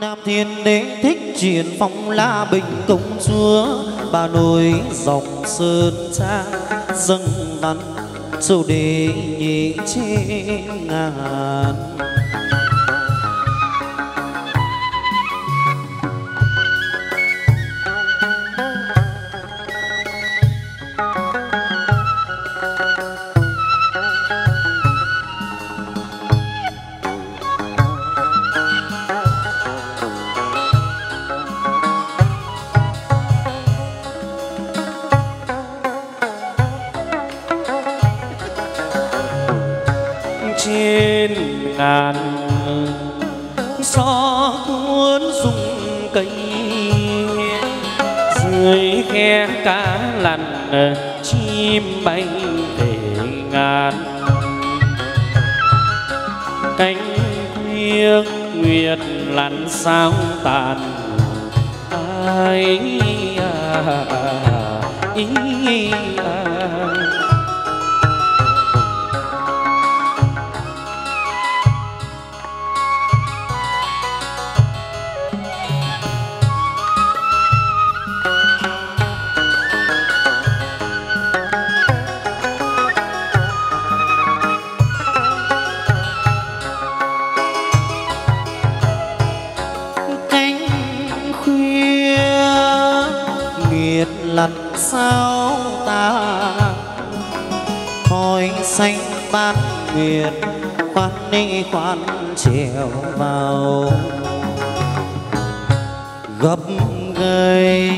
Nam thiên đế thích triển phong la bình công chúa, bà nội dòng sơn trang dâng nắn châu đế nhị trên ngàn. Chim bay về ngàn cánh khuya, nguyệt lặn sao tàn ai ý sao ta khói xanh bát nguyệt khoan đi khoan trèo vào gấp gầy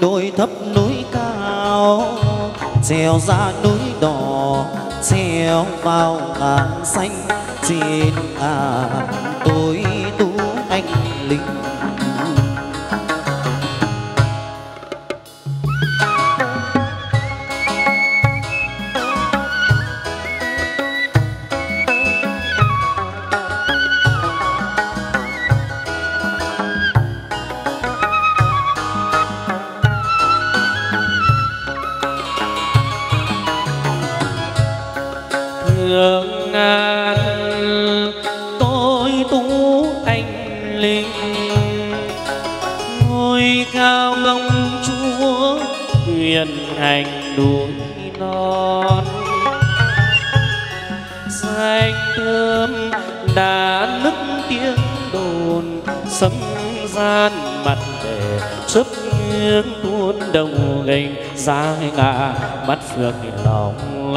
đôi thấp núi cao trèo ra núi đỏ trèo vào ngàn xanh trên ngàn tối tu anh linh. Giá ngã mắt phượng lòng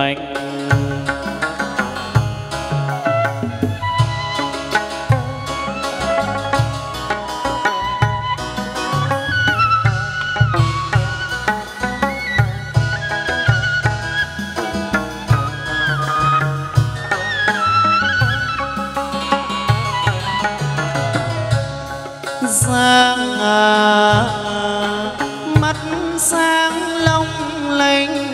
lanh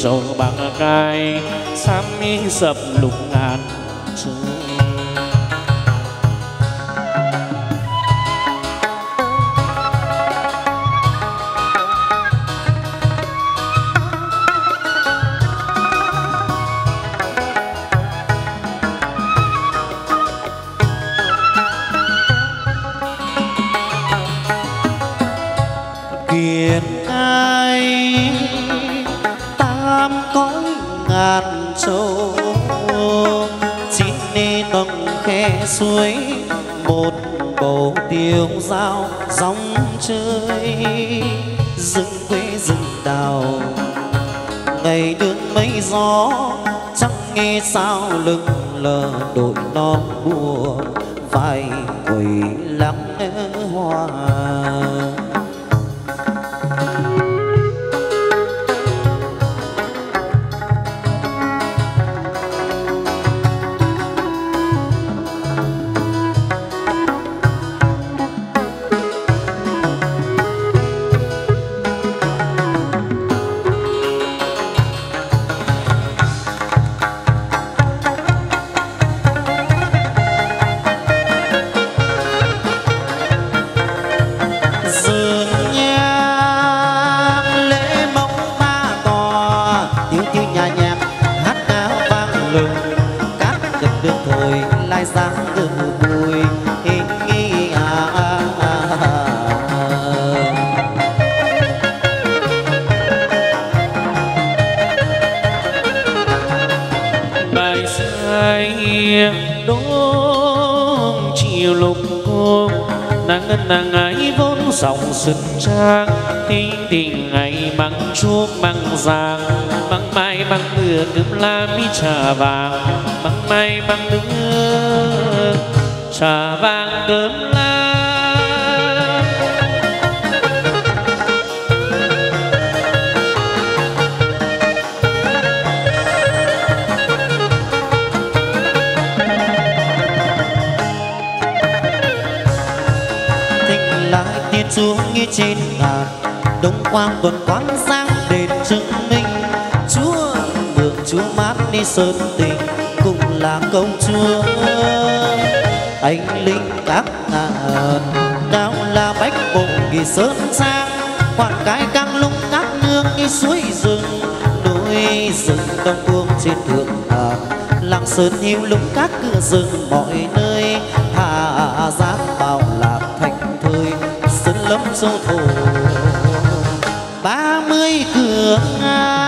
sầu bạc cai xám mi sập lục ngàn kiệt ca. hạt châu chín nê tầng khe suối, một bầu tiêu dao dòng chơi rừng quê rừng đào. Ngày đường mấy gió chẳng nghe sao lưng lờ đội non buồn vai quầy lắng hoa. Nàng ấy vốn dòng sừng trang, tinh tình ngày măng chuốc măng giang, măng mai măng mưa cướm la mi trà vàng, măng mai măng mưa trà vàng cướm la. Xuống như trên ngàn đông quang tuần quang giang đền chứng minh chúa mượn chúa mát đi sơn tình cùng là công chúa anh linh các ngàn đào là bách bồng kỳ sơn sang quạt cái căng lung các nương đi suối rừng núi rừng đông cuông trên thượng ngàn làng sơn hiu lung các cửa rừng mọi nơi hà giang vào lạc thành thời lấm sâu thổ 30 cửa ngang.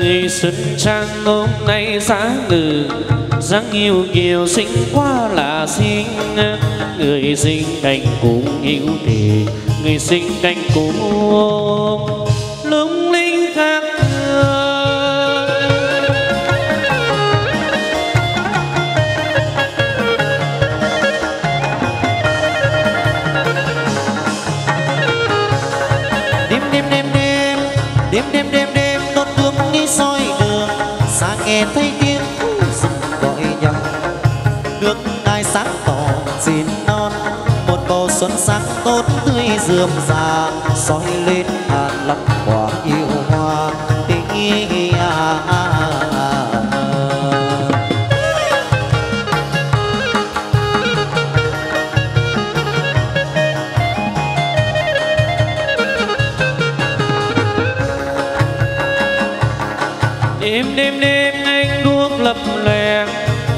Ngày xuân trang hôm nay giá ngừ dáng yêu kiều xinh quá là xinh, người xinh cành cũng yêu thì người xinh cành cũng lúng linh khác thương. Đêm đêm đêm đêm đêm đêm đêm đêm đốt đuốc đi soi đường xa nghe thấy tiếng rừng gọi nhau nước ai sáng tỏ chín non một bầu xuân sáng tốt tươi rườm rà soi lên hạt lọc quả yêu hoa tình đêm đêm đêm anh đuốc lập lèn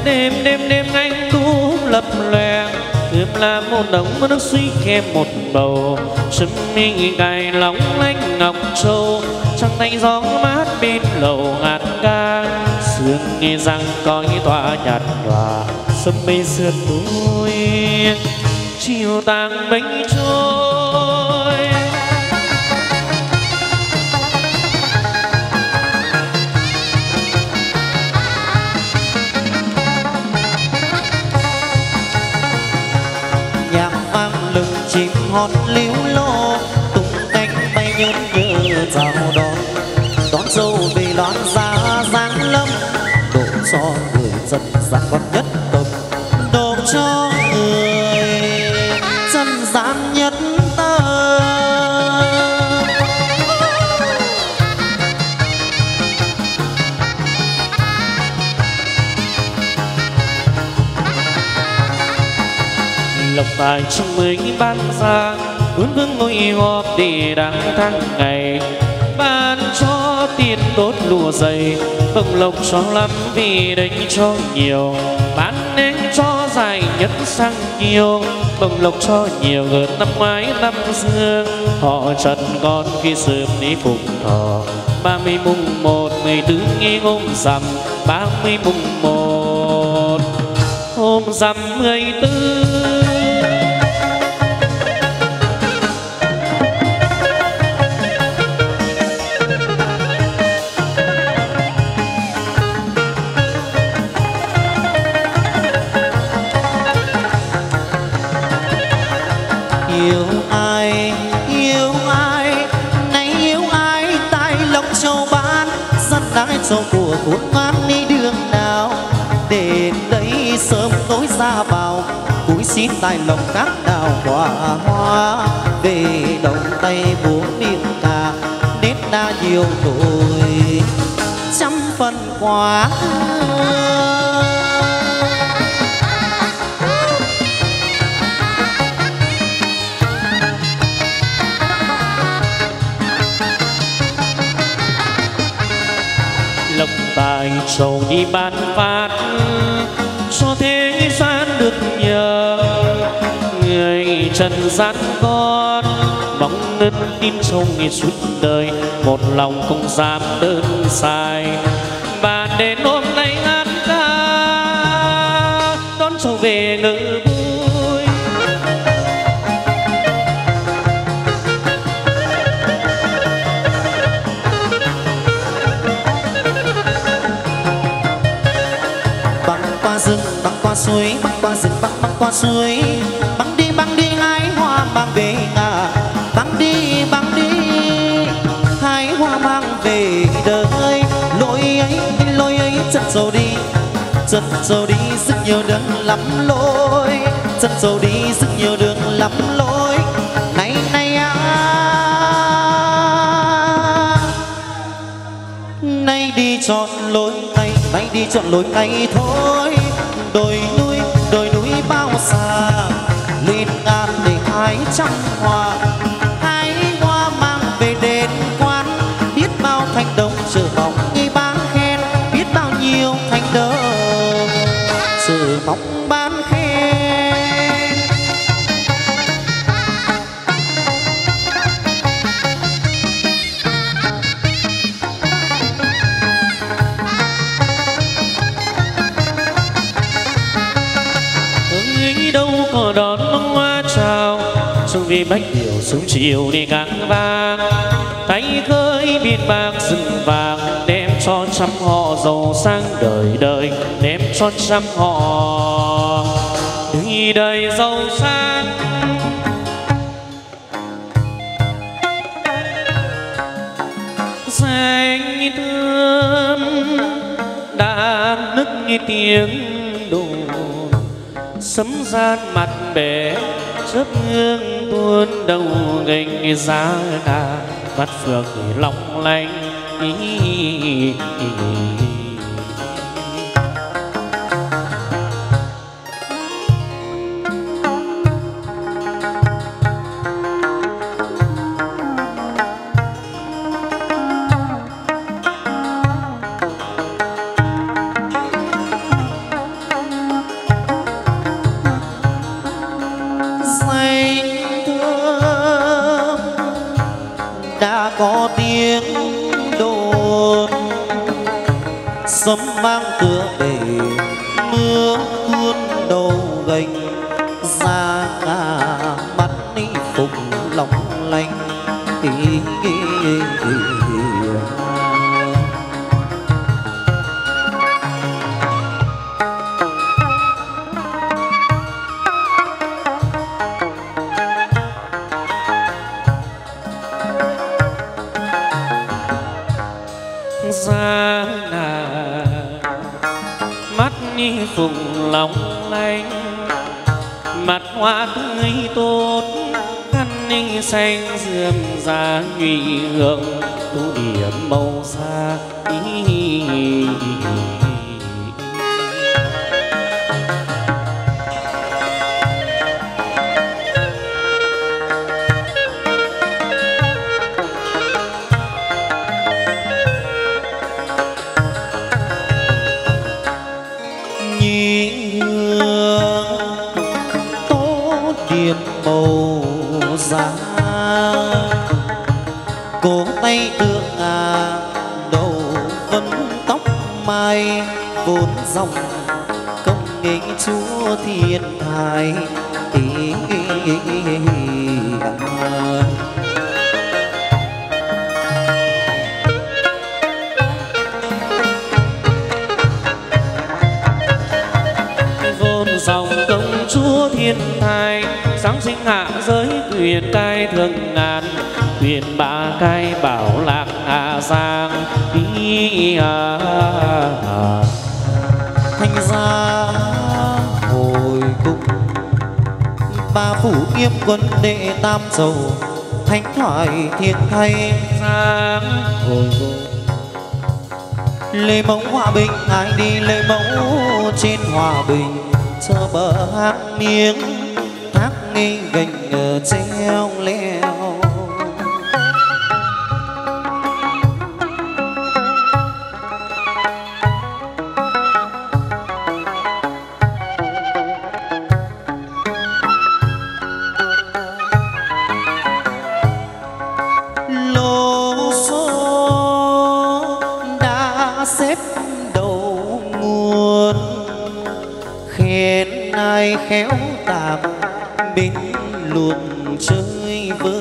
đêm đêm đêm anh đuốc lập lèn ươm là một đống nước suy khe một bầu sấm minh cài lóng lánh ngọc châu trăng thanh gió mát bên lầu ngạt ca sương nghe rằng coi tòa nhạt nhòa sấm mây sườn núi chiều tàng bánh trôi. Chim hót líu lô tung cánh bay nhớn nhớ chào đón dâu về đón ra giang lâm độ cho người dân gian quan nhất tâm độ cho người dân gian nhất tâm. Lộc tài trong mới ban ra muốn vương ngôi họp để đáng tháng ngày ban cho tiền tốt lụa dày, bồng lộc cho lắm vì đánh cho nhiều, bán nên cho dài nhất sang kiêu, bồng lộc cho nhiều hơn năm ngoái năm xưa. Họ Trần con khi sớm đi phục thọ, 30 mùng 1 14 nghi hôm rằm, 30 mùng 1 hôm rằm 14. Sau của cuốn ngoan đi đường nào, đến đây sớm tối ra vào, cúi xin tài lòng các đào quả hoa, về đồng tay buông miệng cà, nết đã nhiều tuổi trăm phần quá. Tài trầu đi ban phát cho thế gian được nhờ, người trần gian con mong nên tin trong ngày suốt đời, một lòng không dám đơn sai. Và đến hôm nay ngàn ca đón trầu về ngự vui, băng qua suối, băng qua rừng, băng qua suối, băng đi hái hoa mang về nhà, băng đi hái hoa mang về đời. Lối ấy chân rồi đi rất nhiều đường lắm lối, chân rồi đi rất nhiều đường lắm lối. Này này à, nay đi chọn lối này, nay đi chọn lối này thôi. Đồi núi bao xa, lên ngàn để hái trăm hoa, hái hoa mang về đền quan. Biết bao thanh đồng chờ mong nghe bán khen, biết bao nhiêu thanh đồng chờ mong bán khen. Đón bông hoa chào, sông vi bách điều sông chiều đi ngang vang, tay khơi biên bạc rừng vàng, đem cho trăm họ giàu sang đời đời, đem cho trăm họ đi đời giàu sang. Xanh thơm đã nức nghe tiếng đổ, sấm gian mặt bể chớp ngương tuôn đầu nghênh giá đà, mắt phượng long lanh mang cửa bể mưa tuôn đầu gành ra cả mắt đi phục lòng lanh. Phùng lòng lanh mặt hoa tươi tốt, khăn ninh xanh dườm giá nhụy hương tu điểm màu xa. cổ tay tượng đầu vấn tóc mai vốn dòng công nghề chúa thiên tài thiên thai sáng sinh hạ giới quyền cai thượng ngàn quyền bá cai bảo lạc hạ giang ý thanh gia hồi cung ba phủ nghiêm quân đệ tam sầu thánh thoại thiên thay giang hồi cung lê mẫu hòa bình ai đi lê mẫu trên hòa bình sơ bờ hát miếng thác nghi gành ngờ treo leo lô số đã xếp đầu nguồn hiện nay khéo tạm bình luồng chơi vơi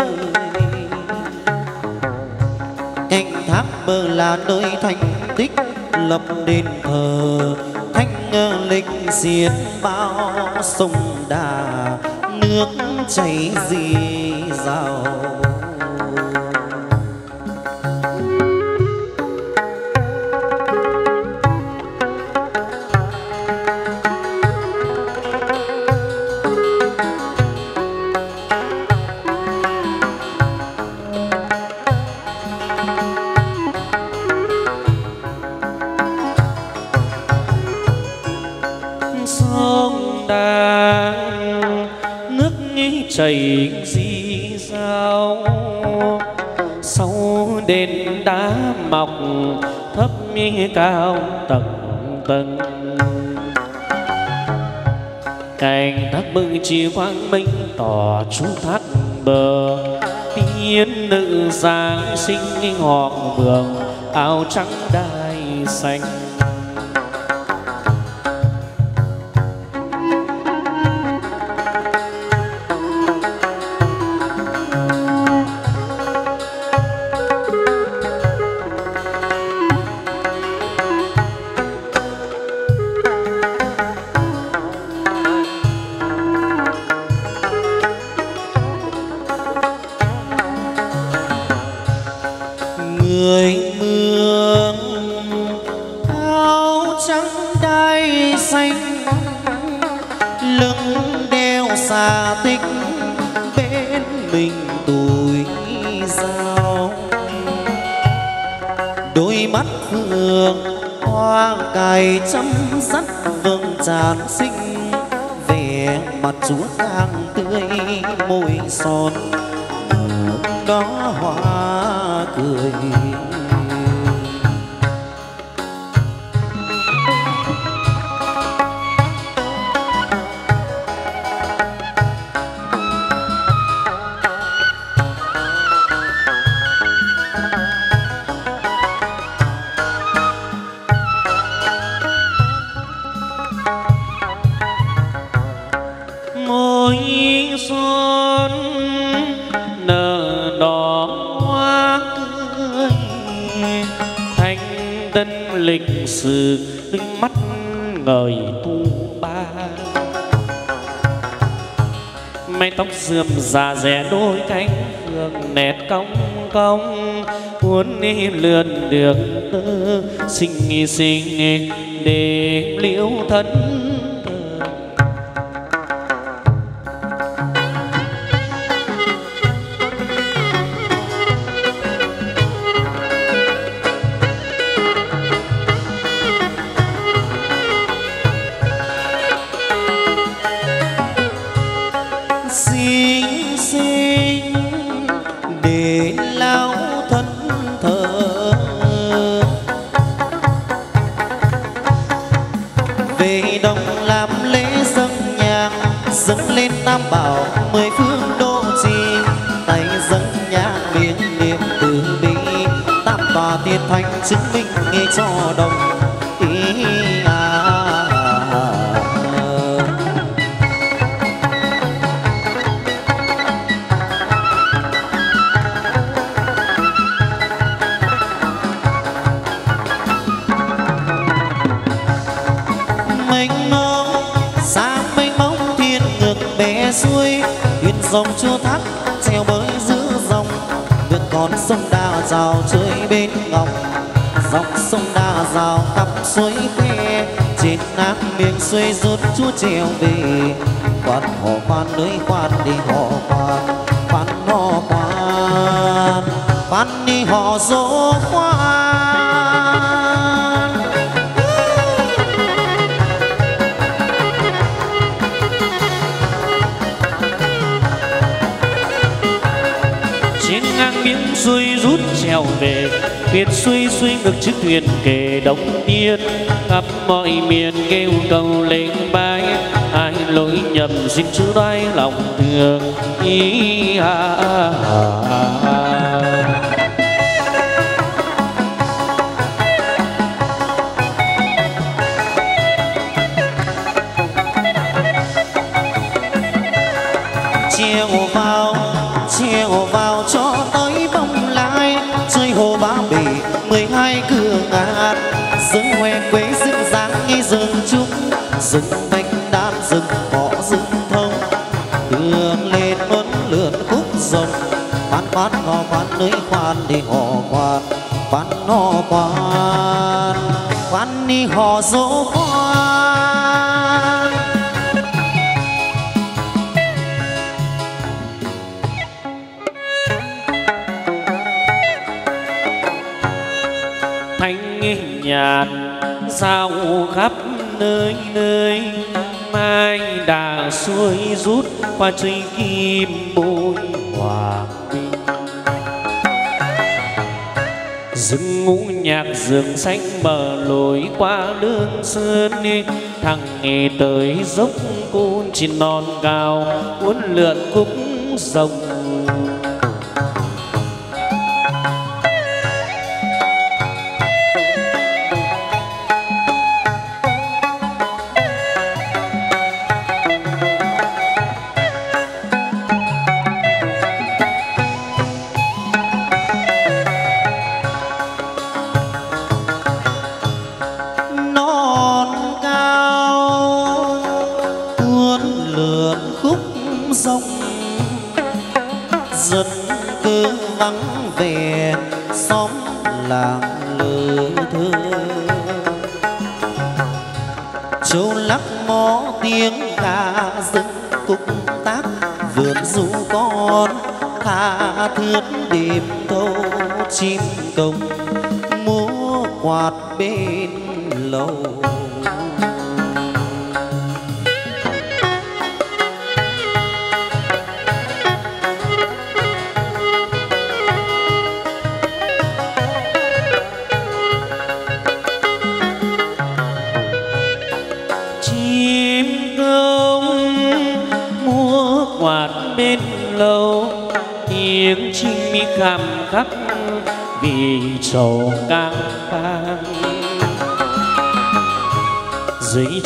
thành tháp bờ là nơi thành tích lập đền thờ thanh linh diệt bao sông đà nước chảy rì rào chảy di sao sau đền đá mọc thấp mi cao tầng tầng cành thác bừng chỉ quang minh tỏ chú thác bờ tiên nữ giáng sinh ngọn vườn áo trắng đai xanh già rẻ đôi cánh phượng nét cong cong muốn đi lượn được tư xinh xinh để liễu thân đồng là tiết thanh chứng minh nghe cho đồng ý xuôi thuyền dòng chưa thắt treo bới giữ dòng vượt con sông Đà rào chơi bên ngọc dọc sông Đà rào cặp suối khe trên nắng miệng xuôi rút chúa trèo về quan họ quan lưới quan đi họ quan quan đi họ dỗ quan miếng xuôi rút trèo về thuyền xuôi xuôi ngược chiếc thuyền kề Đông Tiên khắp mọi miền kêu cầu lên bái ai lỗi nhầm xin chữ đoái lòng thương ý chiều vào cho tới bông lái chơi hồ Ba Bể 12 cửa ngàn rừng hoè quế rừng giáng nghi rừng trúc rừng thanh đan rừng cỏ rừng thông đường lên vẫn lượn khúc rồng khoan họ khoan lưới khoan đi họ khoan đi họ dỗ khoan. Thanh nhàn sao khắp nơi nơi mai đà xuôi rút qua trinh kim bôi hòa bình rừng ngũ nhạc rừng xanh bờ lối qua lương sơn thằng nghe tới dốc côn trên non cao uốn lượn khúc rồng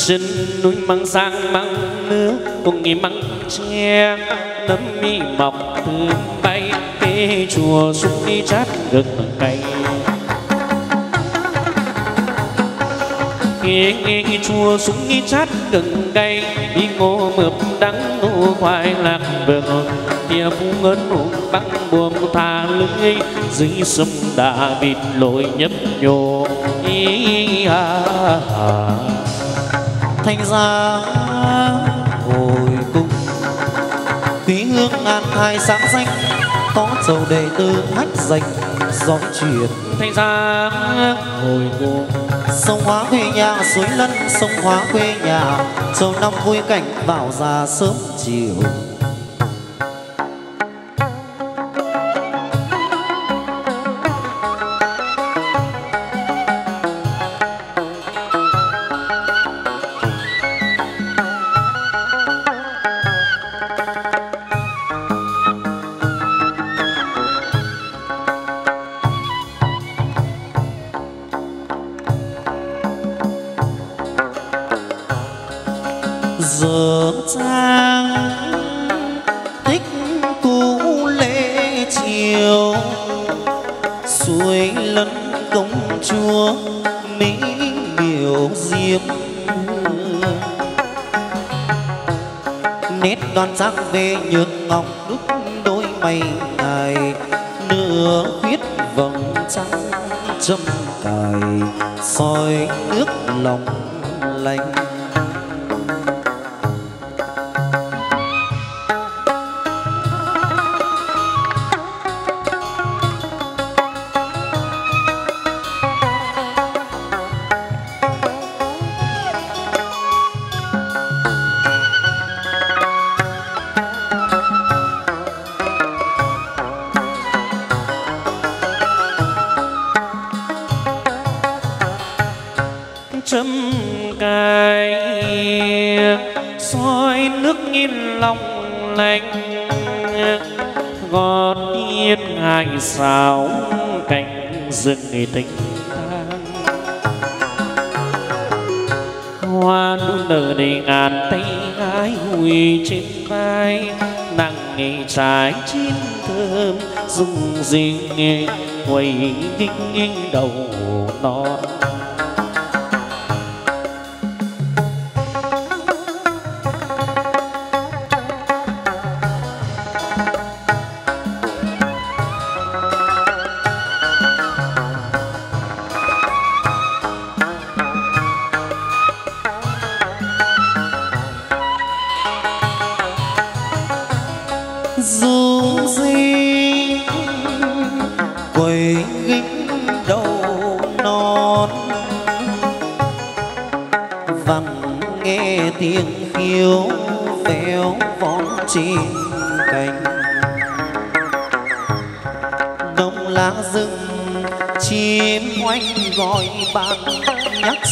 trên núi măng sang măng nước cùng nghỉ măng tre nấm mi mọc từ bay cây chùa xuống đi chát gừng cay cây chùa xuống đi chát gừng cay đi ngô mượp đắng ngô khoai lạc vườn tia phú ngớn hùng băng buồm thả lưới dưới sông Đà vịt lội nhấp nhô ý Thanh ra hồi cung quý hương an thai sáng danh có chầu đệ tử hát dành gió truyền Thanh ra hồi cung sông Hóa quê nhà suối Lân sông Hóa quê nhà châu năm vui cảnh bảo già sớm chiều giờ sang thích cũ lễ chiều suối lẫn công chúa mỹ biểu diêm nét đoan sắc về nhược ngọc đúc đôi mày ngài nửa khuyết vầng trăng châm cài soi nước lòng lành. Sao cánh rừng người tình hoa đu nở để ngàn tay gái hùi trên vai nặng nghề trái chín thơm rung rinh nghe quầy đinh đầu non.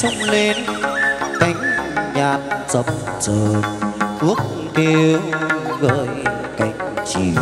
Sông lên cánh nhạn dập dờn quốc kêu gợi cánh chim.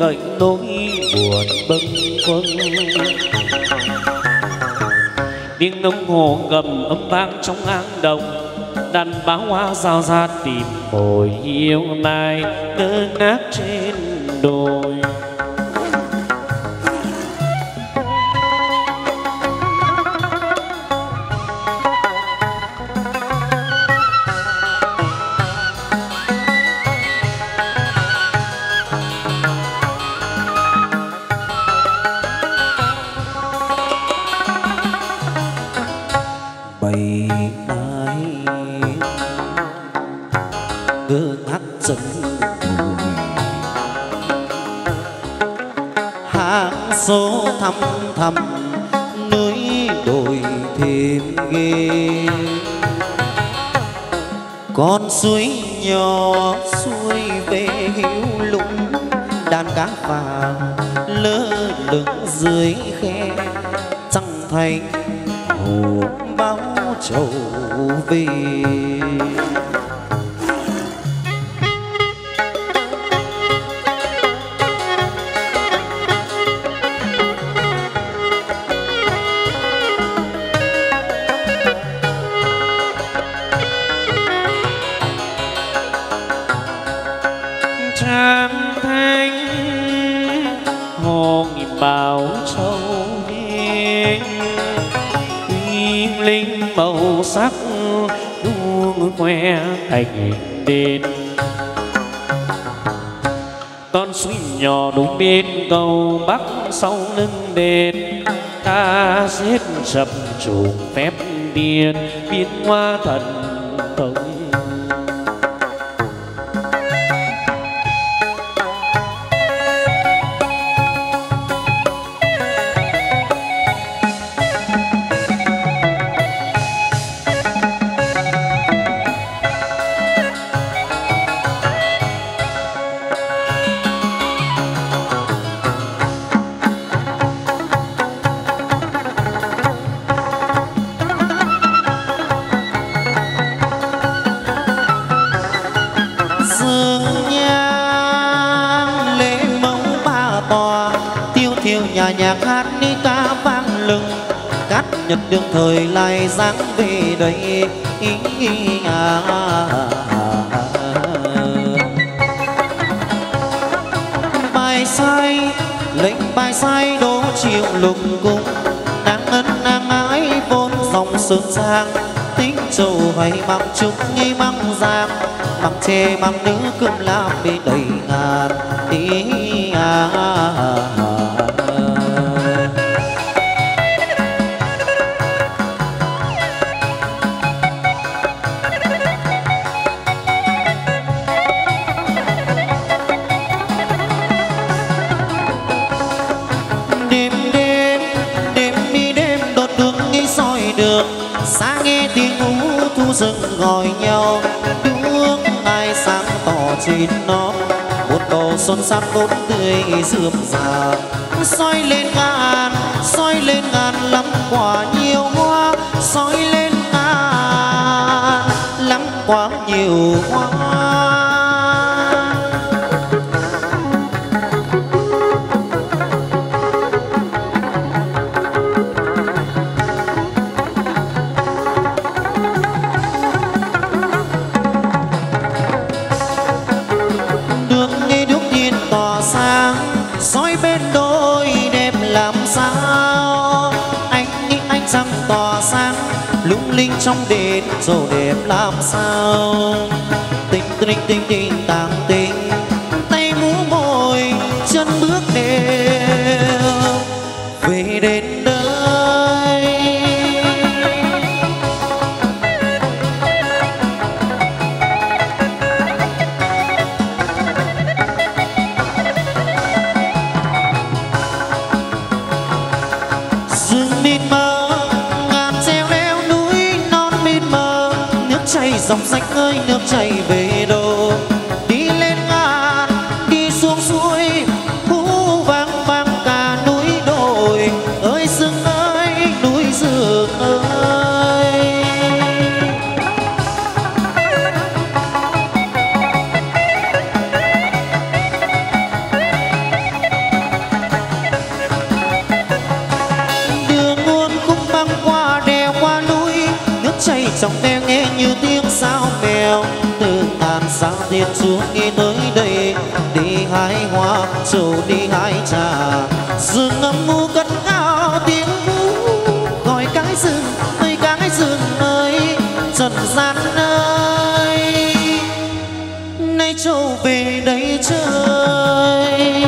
Gậy nỗi buồn bâng khuâng tiếng đồng hồ gầm âm vang trong hang động đàn bá hoa rào ra tìm mồi yêu nai ngơ ngác trên đồi. Thăm núi đồi thêm ghê con suối nhỏ xuôi về hữu lũng đàn cá vàng lơ lửng dưới khe trăng thành hồ báo trầu về. Khoe thành đền con suối nhỏ đúng bên cầu bắc sau lưng đền ta giết sập chủ phép điên biến hoa thần thông. yêu nhà nhạc hát ni ca vang lừng cát nhật đương thời lại dáng về đây. Bài sai lệnh bài sai đố chiều lục cung nàng ân nàng ái vốn dòng sương sang tính trầu hay măng trúc nghi măng giang măng tre măng nữ cơm lam bị đầy ngàn đi rừng gọi nhau đuốc ai sáng tỏ trên nó một đồ xuân sắc vốn tươi rượm rà soi lên ngàn lắm quả nhiều hoa soi lên ngàn lắm quá nhiều hoa. Trong đêm rồi đẹp làm sao tình tình tình tình tàng tình tay mũ môi chân bước đều về đến đây. Dừng đi mơ dòng rạch ơi nước chảy về đâu đi lên ngàn đi xuống suối hú vang vang cả núi đồi ơi rừng ơi núi rừng ơi. Đường muôn khúc băng qua đèo qua núi nước chảy dòng đèo nghe như tiếng sao mèo từ tàn sao thiên chúa nghĩ tới đây đi hái hoa trầu đi hái trà rừng ngâm ngu cất cao tiếng vũ gọi cái rừng ơi trần gian ơi nay trâu về đây chơi.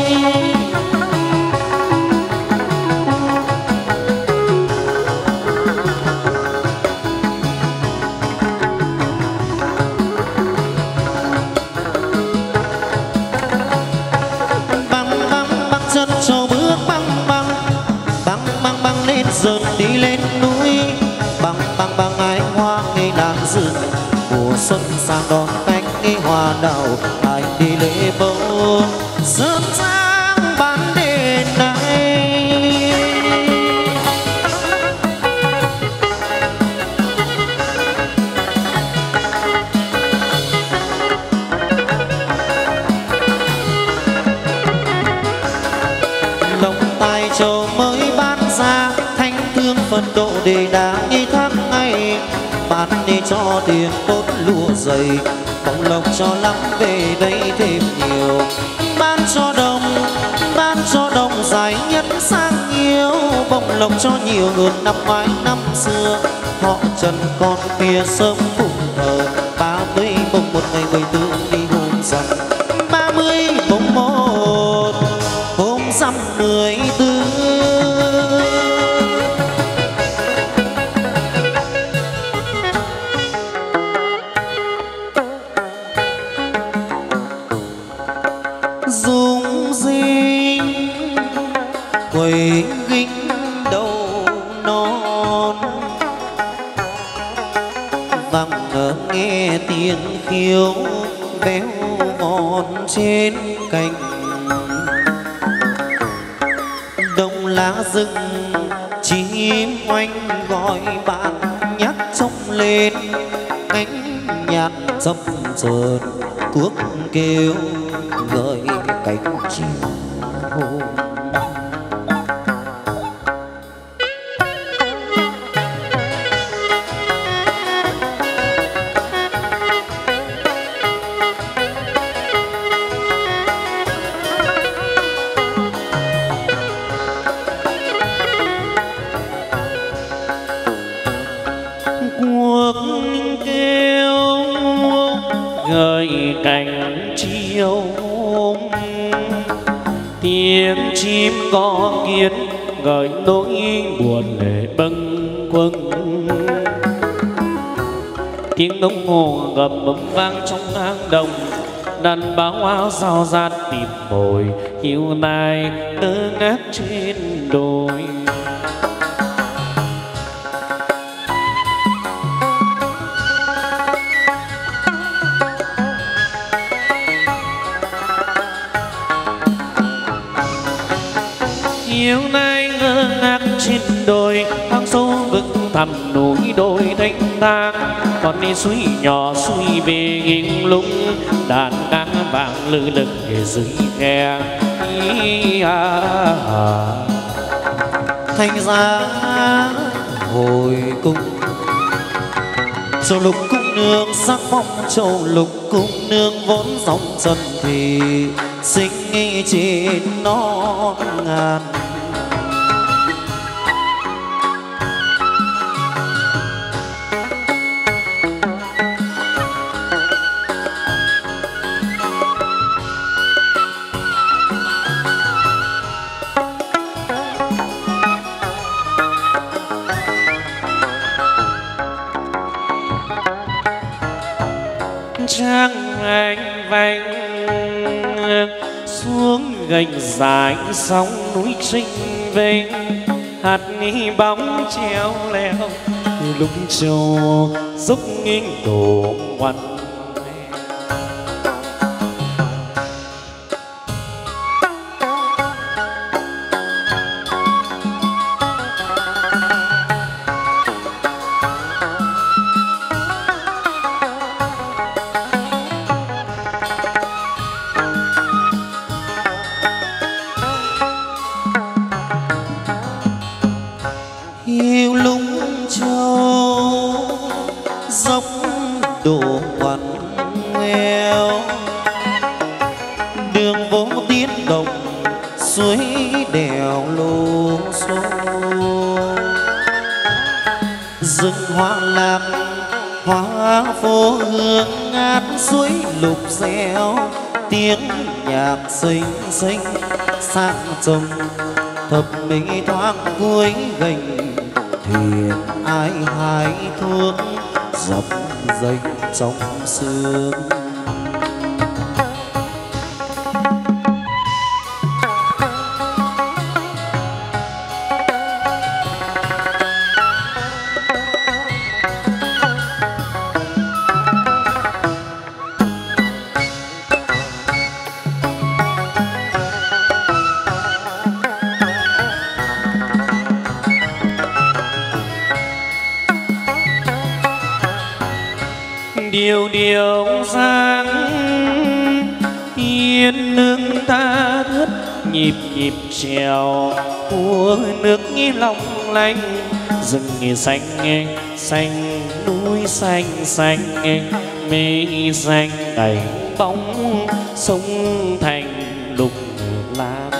Dần đi lên núi bằng bằng ái hoa nghi đàn rừng mùa xuân sang đón cánh nghi hoa đào anh đi lễ bầu dần sang bán đền này lồng tài châu mới bán ra phân độ để đá nghi thác ngay bán đi cho tiền cốt lụa dày bóng lộc cho lắm về đây thêm nhiều bán cho đồng dài nhất sang nhiều bóng lộc cho nhiều hơn năm ngoái năm xưa họ Trần con kia sớm phụng thờ 30 mùng một ngày 14 đi hôn dần 30 mùng một hôm rằm 14 khiêu béo mòn trên cành đông lá rừng chim oanh gọi bạn nhắc trông lên cánh nhạt dập dờn cuốc kêu gợi cánh chim tiếng chim có kiến gợi nỗi buồn lệ bâng quâng. Tiếng đồng hồ gầm ấm vang trong hang đồng, đàn báo hoa rào rạt tìm mồi hiu nai ngơ ngác trên đồi. Hiu nai ngơ ngác trên đồi, hang sâu vực thẳm núi đồi thanh thang. Còn đi suối nhỏ suối về nghìn lũng, đàn ngang vàng lư lực để dưới khe. Thanh giá hồi cung, Chầu Lục Cung Nương sắc phong. Chầu Lục Cung Nương vốn dòng trần thì sinh trên non ngàn. Trăng anh vành xuống gành dài sóng núi Trinh Vinh, hạt ni bóng treo leo lúc trầu dốc nghiêng đổ ngoặt. Xinh xinh sang trầm thập mỹ thoáng cuối gành thuyền, ai hái thuốc dập dành trong sương. Điều điều dáng yên nương ta thất, nhịp nhịp trèo của nước nghi long lanh. Rừng nghe xanh nghe xanh, núi xanh xanh nghe mây xanh đầy bóng sông thành lục lam.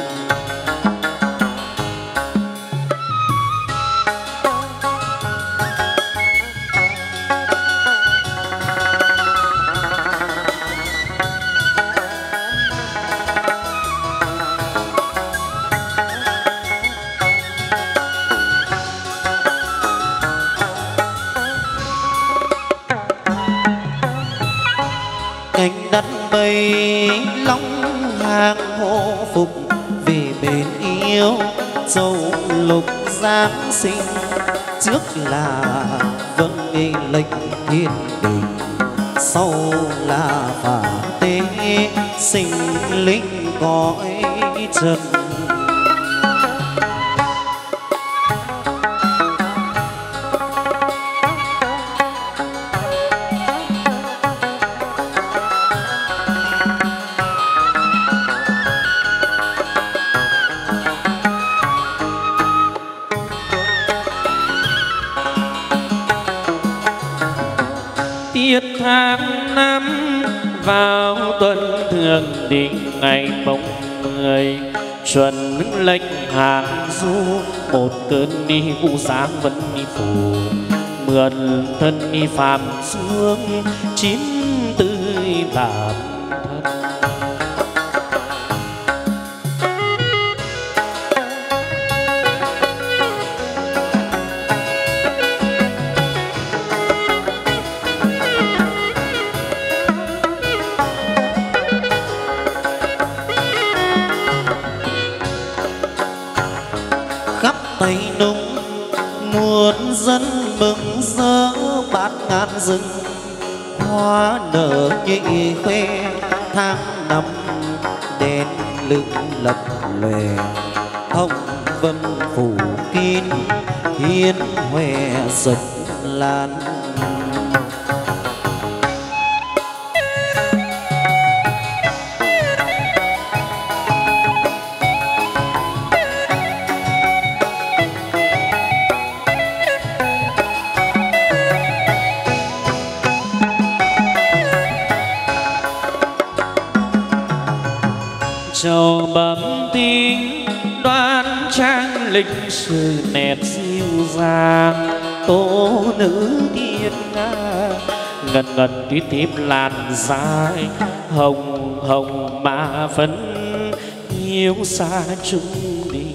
Sinh trước là vâng lệnh thiên đình, sau là phả tế sinh linh cõi trần. Đình ngày bóng người chuẩn lệnh hàng du, một cơn đi vũ sáng vẫn đi phủ mượn thân đi phàm xuống chín tươi bản thân. Tây Nung muôn dân mừng rỡ, bát ngát rừng hoa nở nhị khuê. Tháng năm đèn lưng lập lòe, hồng vân phủ kín hiên hòe rực lan. Chầu bấm tính đoan trang lịch sử, nét dịu dàng tố nữ thiên nga. Ngần ngần tuyết tiếp làn dài hồng hồng mà vẫn hiếu xa chung đình.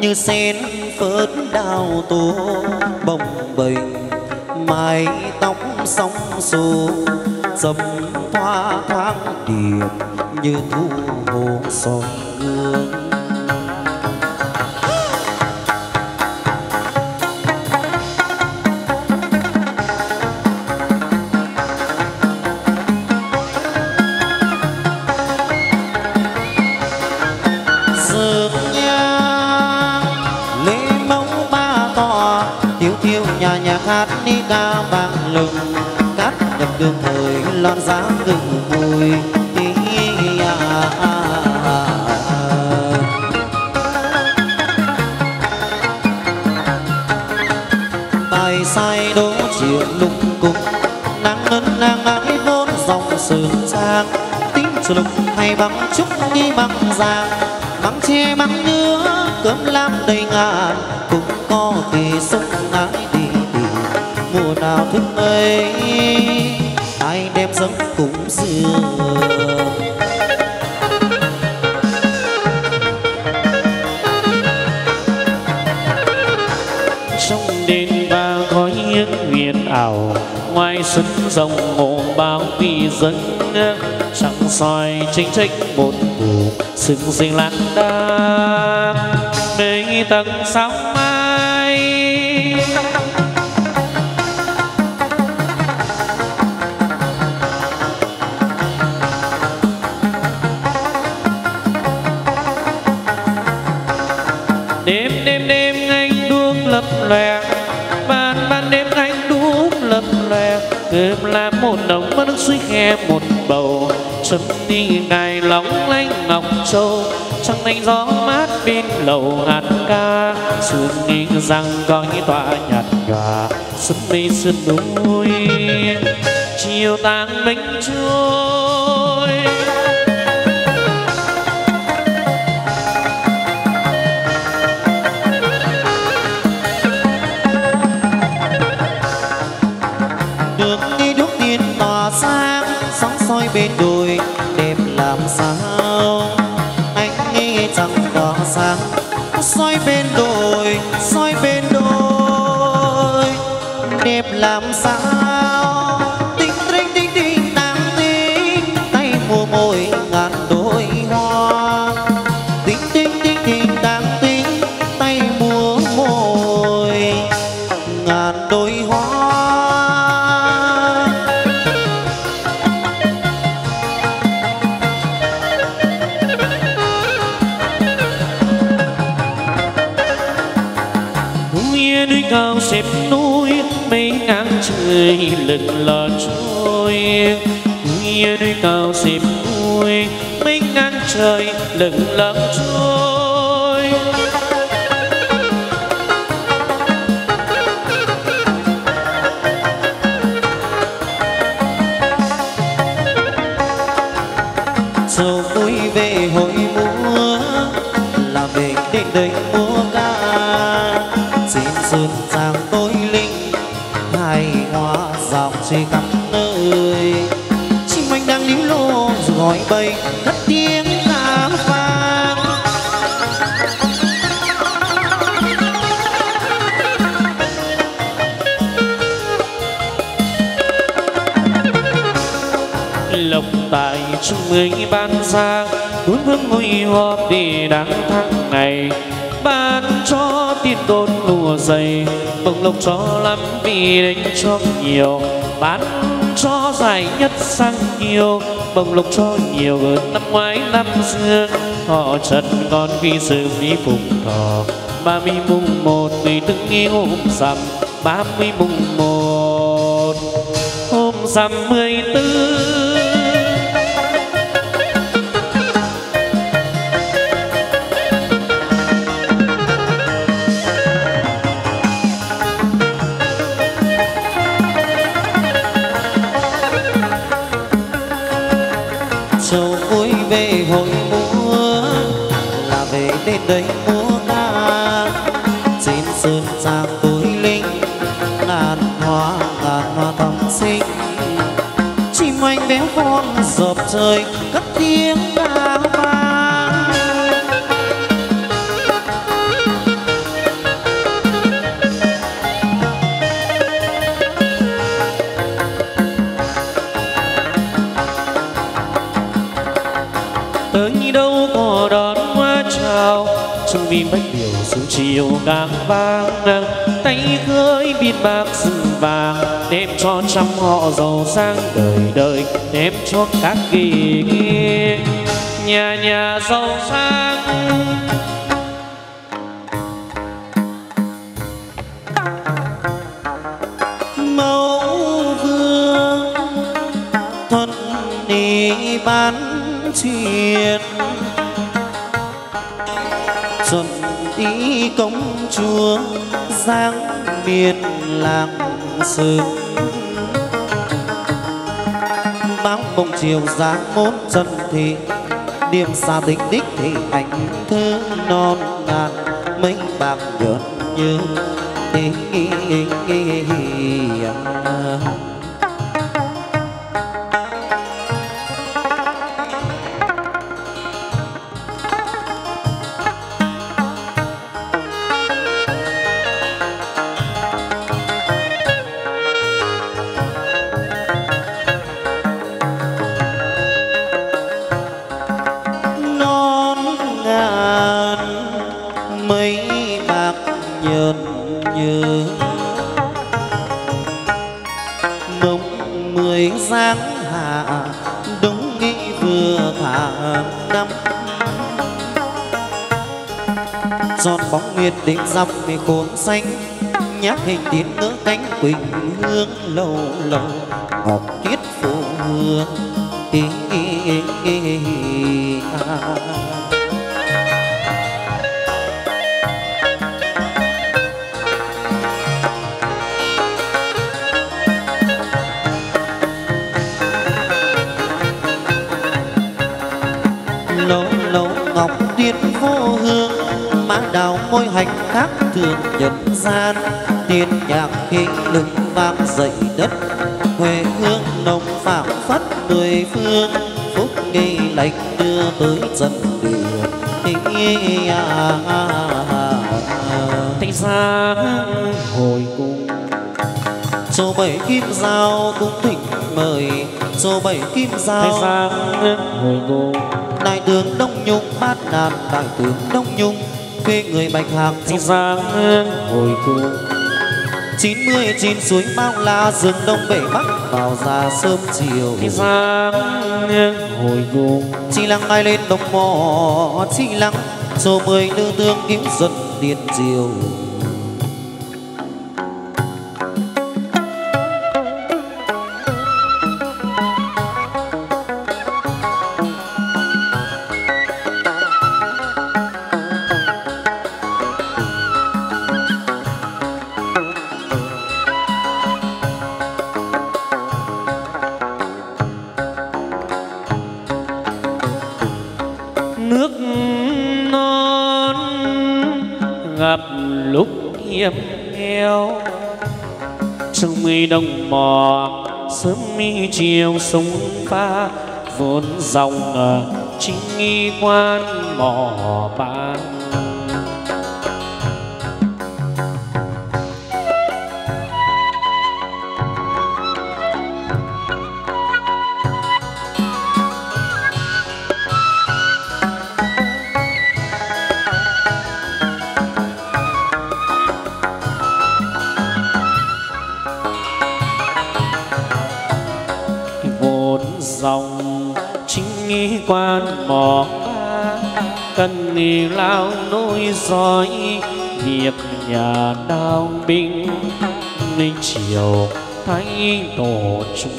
Như sen phớt đào tố bồng bềnh, mái tóc sóng xù dầm thoa thoáng điệp như thu hồ son gương. Ca vang lừng cát nhập đường thời lon giá gừng vui tí tài sai đố chuyện lục cục nắng ngân nàng ái vốn dòng sườn sang tính chủ lục hay bằng trúc đi bằng giang bằng tre bằng nữa cơm lam đầy ngàn cũng có kỳ xúc ái đi. Mùa nào thức ấy ai đem dâng cúng dường, trong đêm ba có những huyền ảo. Ngoài sân rồng hồ bao vì dân chẳng soi chính trách một vùng sừng rình lãng đãng mấy tầng sóng mai. Loẹt ban ban đêm anh đúc lập loẹt cơm làm một đồng mất nước suối khe một bầu sớm đi ngày lóng lanh ngọc châu trăng đánh gió mát bên lầu hạt ca sườn nghĩ rằng có những tòa nhạt nhòa sớm đi sườn núi chiều tàng bánh trôi. Bên đôi đẹp làm sao anh nghĩ chẳng tỏ sáng soi bên đôi, soi bên đôi đẹp làm sao tinh tinh nàng tinh tay mua môi ngàn đôi hoa tinh nàng tinh tay mua môi ngàn đôi hoa. Xếp núi mấy ngàn trời lần lò trôi, nghe núi cao xếp núi mấy ngàn trời lần lò trôi. Giờ Bảy thất tiếng la vang. Lộc tại chúng mình ban ra bốn vương ngôi họp đi đáng tháng ngày, ban cho tin đồn lùa dày bồng lộc cho lắm vì đánh cho nhiều, bán cho dài nhất sang nhiều bồng lộc cho nhiều hơn năm ngoái năm xưa. Họ Trần còn ghi sự phí phùng thọ 30 mùng một tùy từng nghi hôm rằm 30 mùng một hôm rằm 14 hồi múa là về đến đây múa ca trên sơn giang tối linh ngàn hoa thắm xinh. Chim anh bé con dợp trời cất tiếng ca vang. Trong vi bách biểu xuống chiều càng vang, tay cưỡi biên bạc rừng vàng, đem cho trăm họ giàu sang đời đời, đem cho các kỳ kia nhà nhà giàu sang. Mẫu vương thuận đi bán chuyện, xuân ý công chúa giang miền làng sương. Bám bông chiều dáng mốt chân thị, điểm xa tình đích thì ảnh thương non ngàn mấy bạc nhợt như định dọc về khốn xanh. Nhát hình tiến ngỡ cánh quỳnh hương lâu lâu ngọc tiết phụ hương lâu lâu ngọc tiết vô hương. Má đào môi hành khác thường nhân gian, tiên nhạc khi lưng vang dậy đất, quê hương nồng phảng phất mười phương, phúc nghi lành đưa tới dân địa. Thanh giang hồi cung số bảy kim giao cũng thỉnh mời, số bảy kim giao Thanh giang hồi cung. Đại tướng Đông Nhung bát đàn, đại tướng Đông Nhung quê người Bạch Hạc Thanh Giang hồi cung. 99 suối bao la rừng đông bể bắc vào ra sớm chiều Thanh Giang hồi cung. Chi lăng ai lên đồng mò chi lăng, số 10 nữ tướng cứu dân điền diều. Đồng mò sớm mi chiều sông pha vốn dòng chính nghi quan mỏ bán. Quan mỏ cần nghỉ lao nối dõi việc nhà đao binh nên chiều thay tổ chúng.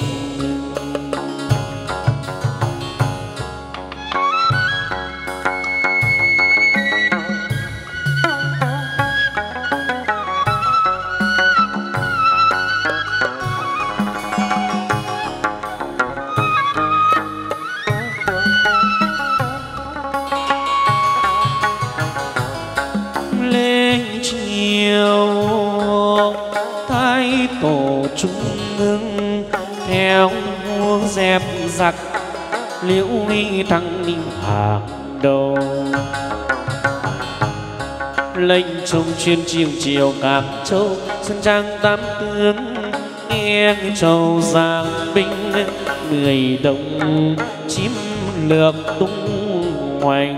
Liễu nghi thăng ninh hàng đầu lệnh trông chuyên chiều chiều các châu sân trang tam tướng nghe trầu giang binh người đồng chim lược tung hoành.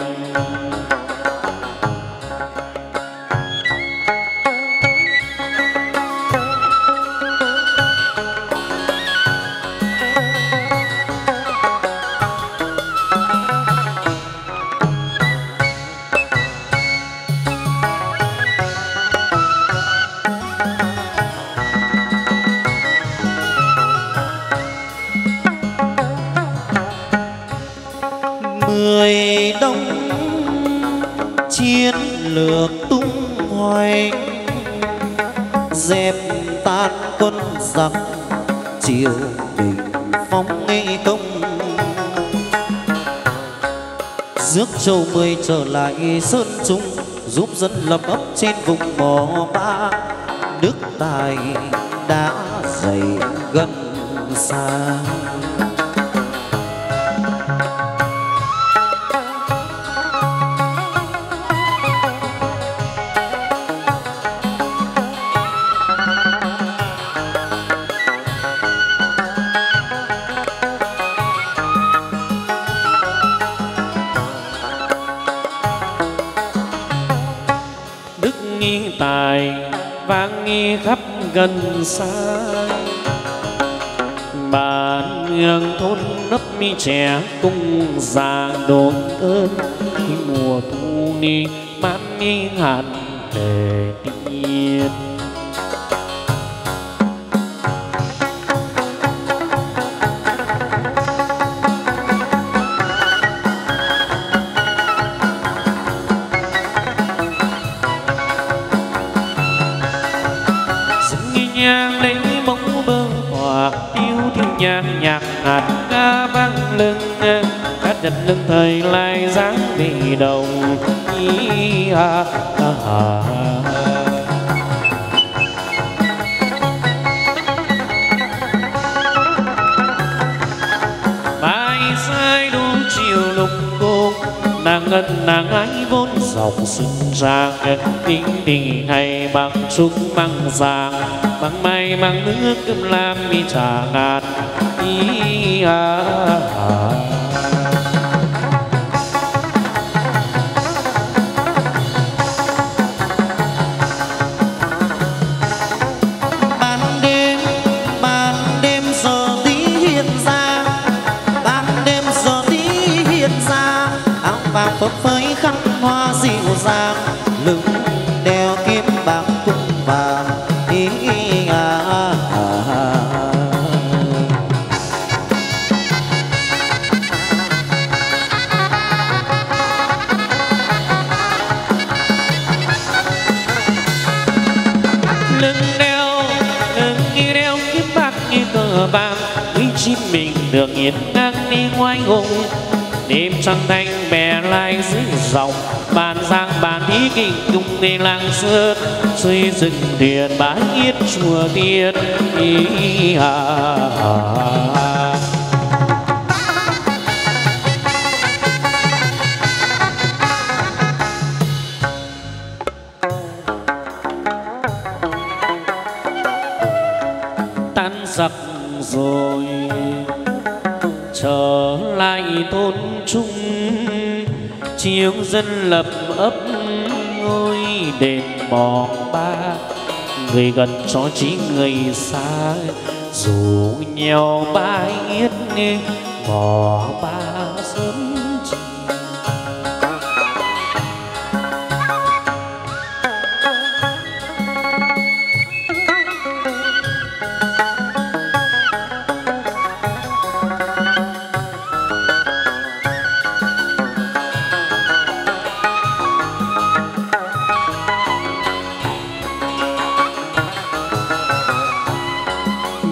Châu Mười trở lại sơn trung giúp dân lập ấp trên vùng mỏ ba, đức tài đã dày gần xa. Khắp gần xa bà nương thôn nấp mi trẻ cùng già đồn ơn khi mùa thu ni mát mi hạt để tiên. Nhật lưng thời lai dáng vì đồng ý bài sai đúng chiều lục cô nàng ngân nàng ái vốn dòng xuân ra tính tình hay bằng trúc bằng giang bằng may bằng nước cơm lam mi trà ngạt ý phấp phới khăn hoa dịu dàng lưng đeo kiếm bạc cung vàng ý lưng đeo kiếm bạc như cờ vàng ý chí mình được hiền ngang đi ngoài hùng đêm trăng thanh bè lai dưới dòng bàn giang bàn ý kinh cung nê lang sơn xây dựng thuyền bái yết chùa tiên ý. giờ lại thôn chung, chiếu dân lập ấp ngôi đền mò ba. Người gần cho chỉ người xa, dù nhau ba yết mò ba sớm.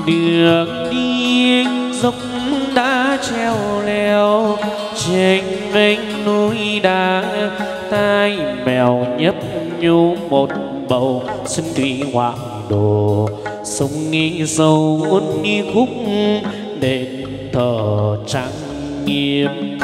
Đường đi dốc đá treo leo, chênh vênh núi đá, tai mèo nhấp nhô một bầu. Xuân thủy hoàng đồ sông nghi dâu út nghi khúc, đền thờ trang nghiêm.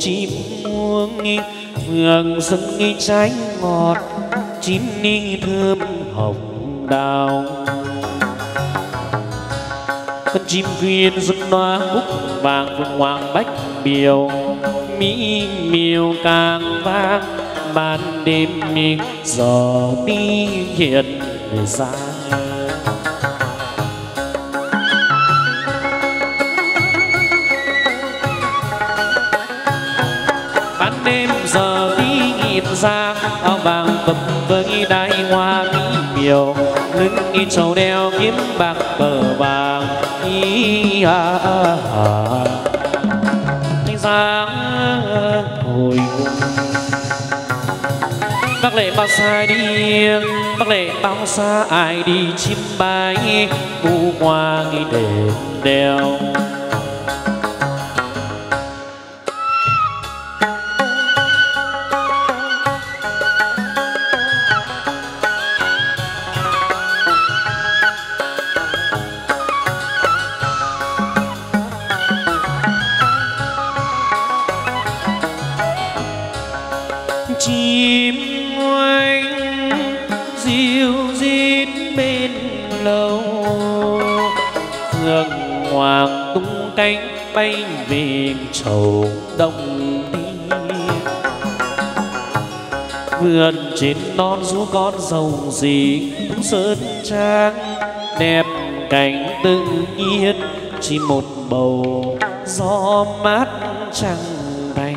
Chim muông vườn rừng nghi trái ngọt, chim nghi thơm hồng đào. Con chim quyên rút loa búc vàng, vườn hoàng bách biều mỹ miều càng vang. Ban đêm mình giờ đi hiện về xa. Ra áo vàng bập với đai hoa mỹ miều, lưng y trầu đeo kiếm bạc bờ vàng y ánh sáng hồi cùng. Bác lệ bao sai đi, bác lệ bao xa ai đi chim bay bu hoa nghi đền đeo. Bay về Chầu Đông đi, vườn trên non rú con rồng gì cũng sơn trang đẹp cảnh tự nhiên. Chỉ một bầu gió mát trăng bành.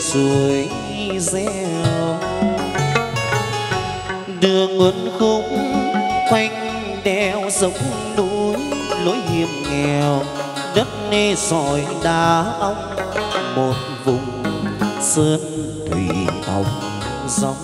Suối reo đường uốn khúc quanh đèo dốc núi, lối hiểm nghèo đất nê sỏi đá ong. Một vùng sơn thủy hồng rong,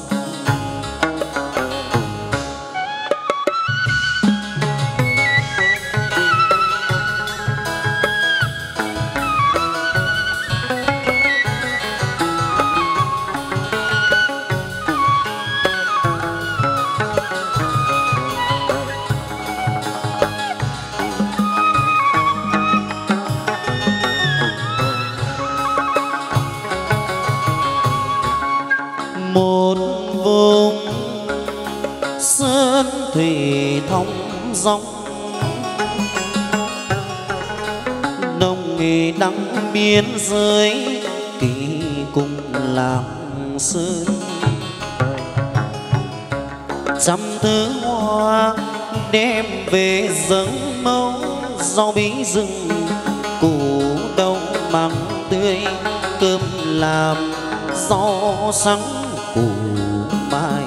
biên giới kỳ cùng làng sơn. trăm thứ hoa đem về dâng mẫu, rau bí rừng củ đông mắm tươi, cơm làm rau sắn củ mai.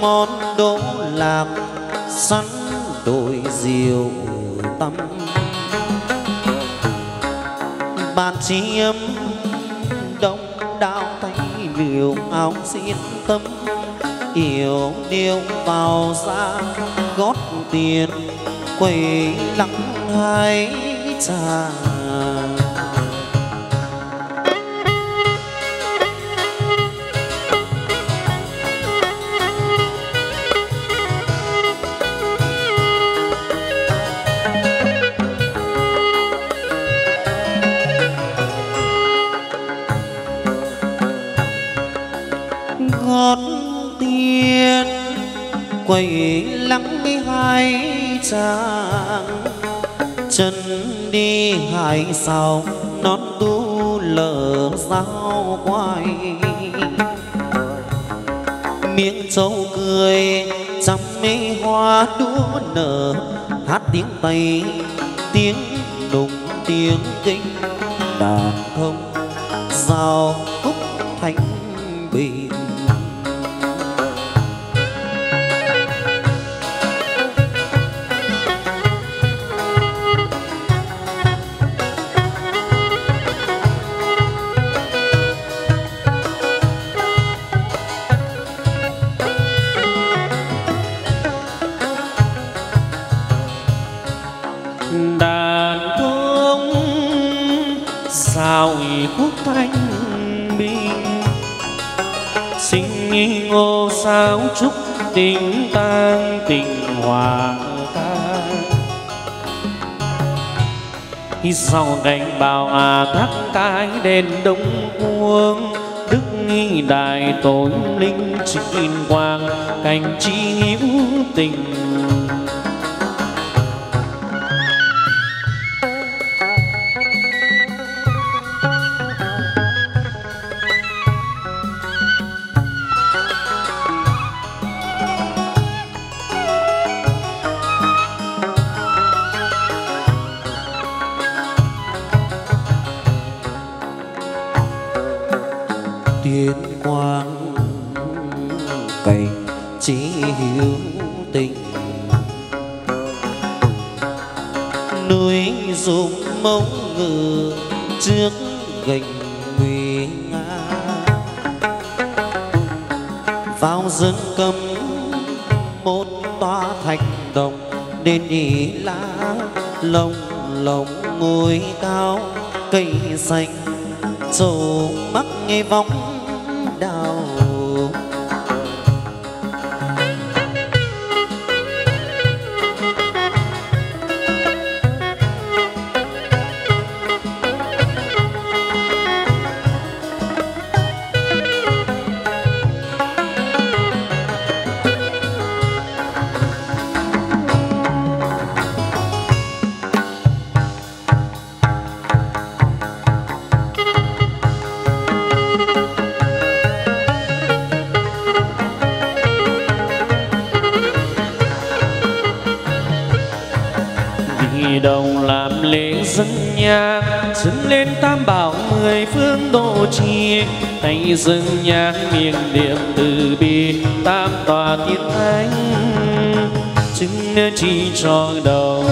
Món đỗ làm sắn đồi diều tăm, bàn chi âm đông đao tay liều áo xiên tâm, yểu điêu vào ra gót tiền quầy lắng hai trà. Quầy lắng với hai chàng chân đi hải sao nón tu lở dao quay, miệng trâu cười trăm mấy hoa đua nở, hát tiếng Tây tiếng Nùng tiếng Kinh đàn thông giao khúc Thanh Bình. Ngô sao chúc tình tang tình hòa ca, sau đành bào à thác cái đền Đông Cuông, đức nghi đại tối linh trinh quang cảnh chi hữu tình. Đền ý lá lồng lồng ngồi cao, cây xanh trầu mắc nghe vóng đào. Dân nhạc dâng lên tam bảo mười phương đô chi, tay dân nhạc miệng niệm từ bi tam tòa thiên thánh chứng chi cho đầu.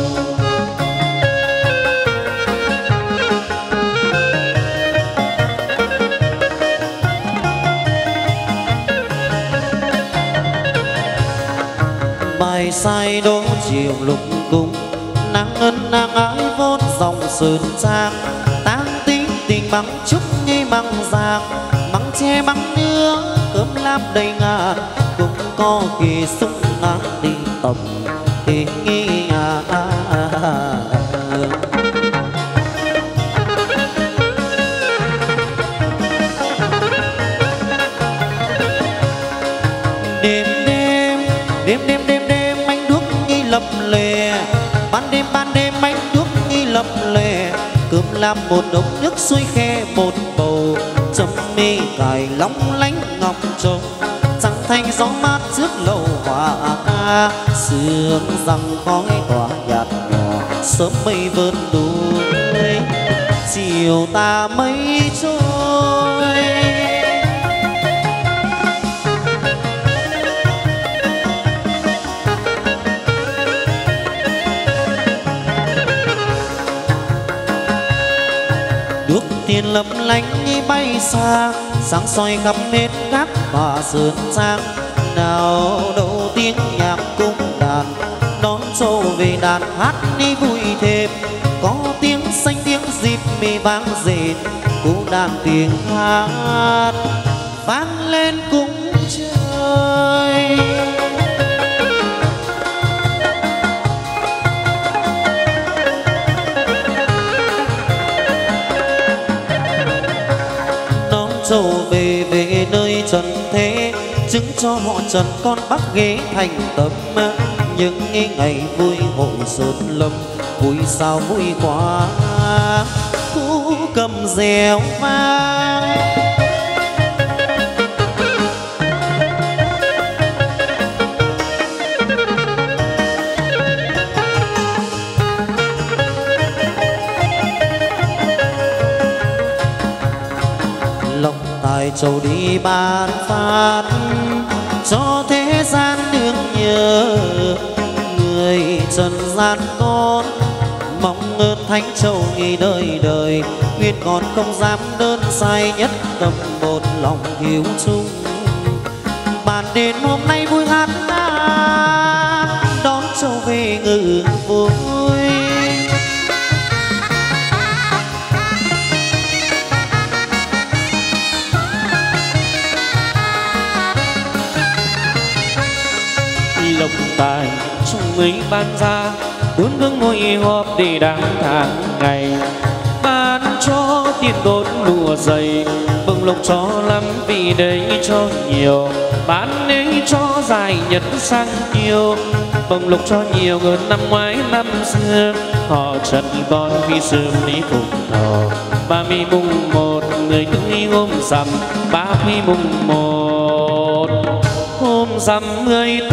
Bài sai đỗ chiều lục cung, nàng ân nàng ái vốn dòng sơn trang, tang tính tình bằng trúc như bằng giang, bằng tre bằng nương. cơm lam đầy ngàn, cũng có khi súng ngang đi tầm thì nghi ngờ. Đêm đêm anh đuốc nghi lập lè, ban đêm anh đuốc nghi lập lè, cơm lam một đống nước xuôi khe một bầu, chấm mi cài lóng lánh ngọc trông, trăng thanh gió mát trước lầu hòa ca, sương răng khói tỏa nhạt nhòa, sớm mây vơn đuôi, chiều tà mây trôi. Tiền lấp lánh như bay xa, sáng soi khắp hết các và sườn sang. Nào đâu tiếng nhạc cung đàn, đón trâu về đàn hát đi vui thêm. Có tiếng xanh tiếng dịp mì vang dệt, cũng đàn tiếng hát vang lên cũng chơi. Về nơi trần thế, chứng cho họ Trần con Bắc ghế thành tâm. Những ngày vui hội sơn lâm, vui sao vui quá cũ cầm dẻo vang. Châu đi ban phát cho thế gian đương nhớ, người trần gian con mong ơn Thánh Châu nghi đời đời. Nguyện còn không dám đơn sai, nhất tâm một lòng hiếu chung. Bàn đến hôm nay vui hát ta, đón Châu về ngự vui. Tài chúng ấy ban ra bốn vương ngồi họp để đáng tháng ngày, ban cho tiền đốn lùa dày bông lộc cho lắm vì đấy cho nhiều, bán ấy cho dài nhẫn sang kiêu bông lộc cho nhiều hơn năm ngoái năm xưa. Họ Trần con khi sớm đi cùng thầu 30 mùng 1 người đứng ôm rằm, 30 mùng 1 hôm rằm 14.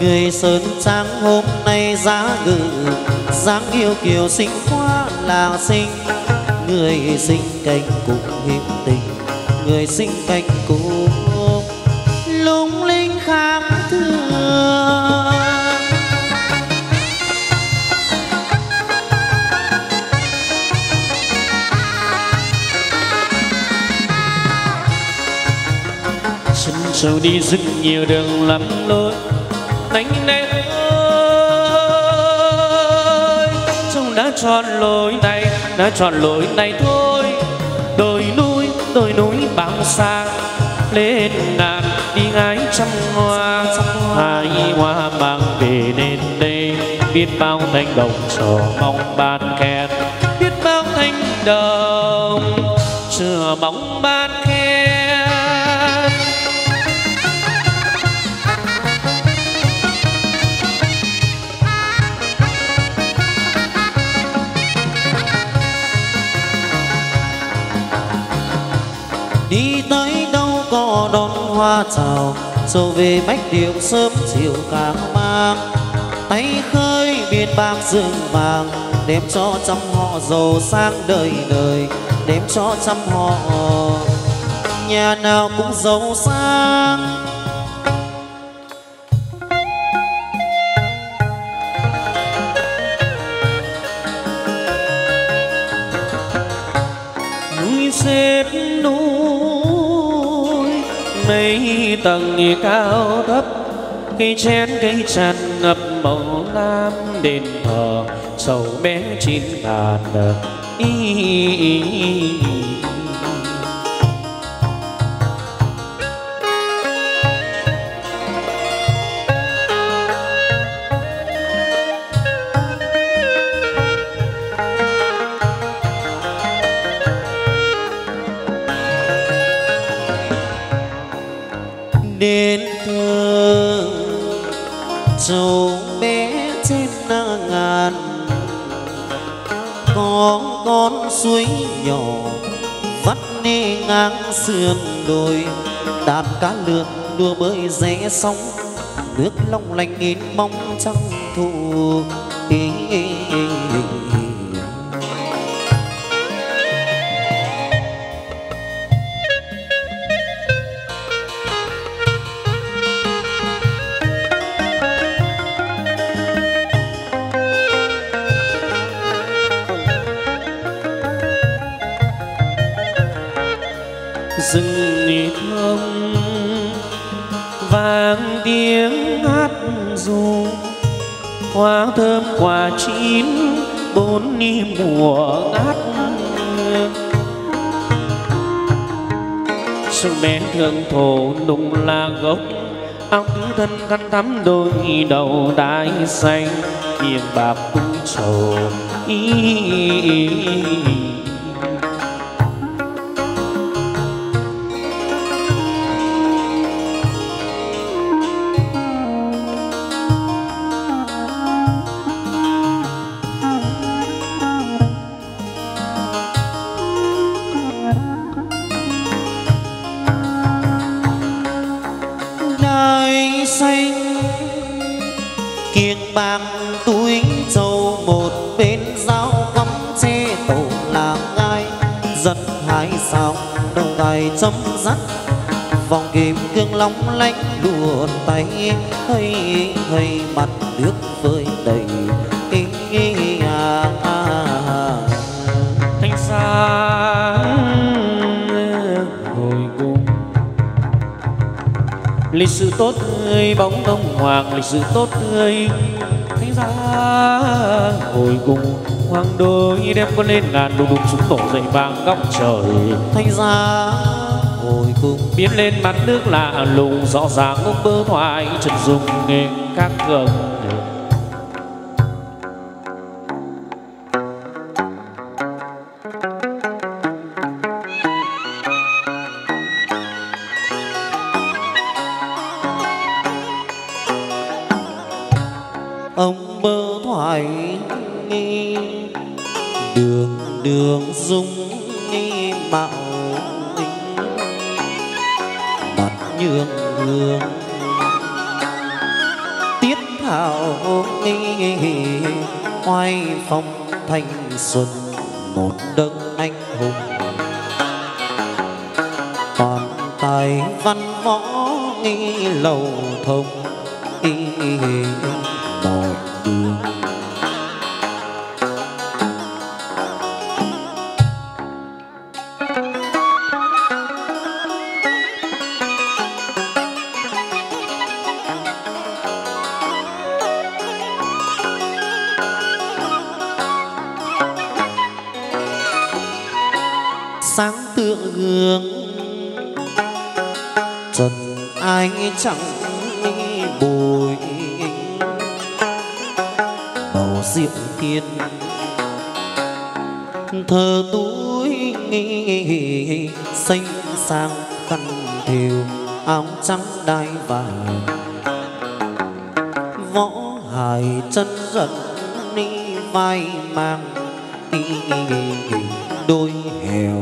Người sơn trang hôm nay giá ngự, dáng yêu kiều xinh quá là xinh. Người xinh canh cũng hiếm tình, người xinh canh cũng lung linh khác thường. Chân trâu đi rất nhiều đường lắm lối, đánh đen ơi trông đã chọn lối này thôi. Đồi núi bao xa lên ngàn, đi ngái trăm hoa, hai hoa mang về đến đây. Biết bao Thanh Đồng chờ mong ban khen, biết bao Thanh Đồng chờ mong ban khen. Đi tới đâu có đón hoa chào, Châu về bách điệu sớm chiều càng mang. Tay khơi biên bạc dương vàng, đem cho trăm họ giàu sang đời đời, đem cho trăm họ nhà nào cũng giàu sang. Núi xếp núi mấy tầng cao thấp, cây chén cây tràn ngập màu lam. Đền thờ sầu bé chín bàn đến thơ dầu bé trên ngàn. Có con suối nhỏ vắt nê ngang sườn đồi, đàn cá lượn đua bơi rẽ sóng, nước long lanh in bóng trăng thu. Rừng thông vang tiếng hát ru, hoa thơm quả chín bốn ni mùa ngát. Sông bé thượng thổ nùng là gốc, áo cứu thân khăn thắm đôi đầu đai xanh, miền bạc cung trầu. Xanh kiêng bạc túi trầu một bên, dao cắm che tổ làm ngai giật hai sòng đầu tài chấm dắt vòng kim cương long lanh luồn tay hơi hơi mặt nước vơi đầy thanh xa. Lịch sử tốt tươi bóng đông hoàng, lịch sử tốt tươi thánh giá hồi cùng hoàng đôi đem con lên ngàn đùng đùng súng tổ dậy vàng góc trời. Thánh giá hồi cùng biến lên mặt nước lạ lùng, rõ ràng ốc bơ thoại trần dùng nghề các gầm. Ông bơ thoại đường đường dung mạo mặt nhường hương tiết thảo hoài phong thanh xuân một đấng anh hùng toàn tài văn võ lầu thông mọi đường. Sáng tựa gương trần ai chẳng bùi, diệu thiên thờ túi xanh sang khăn thêu áo trắng đai vàng võ hài chân giận ni vai mang đôi hèo.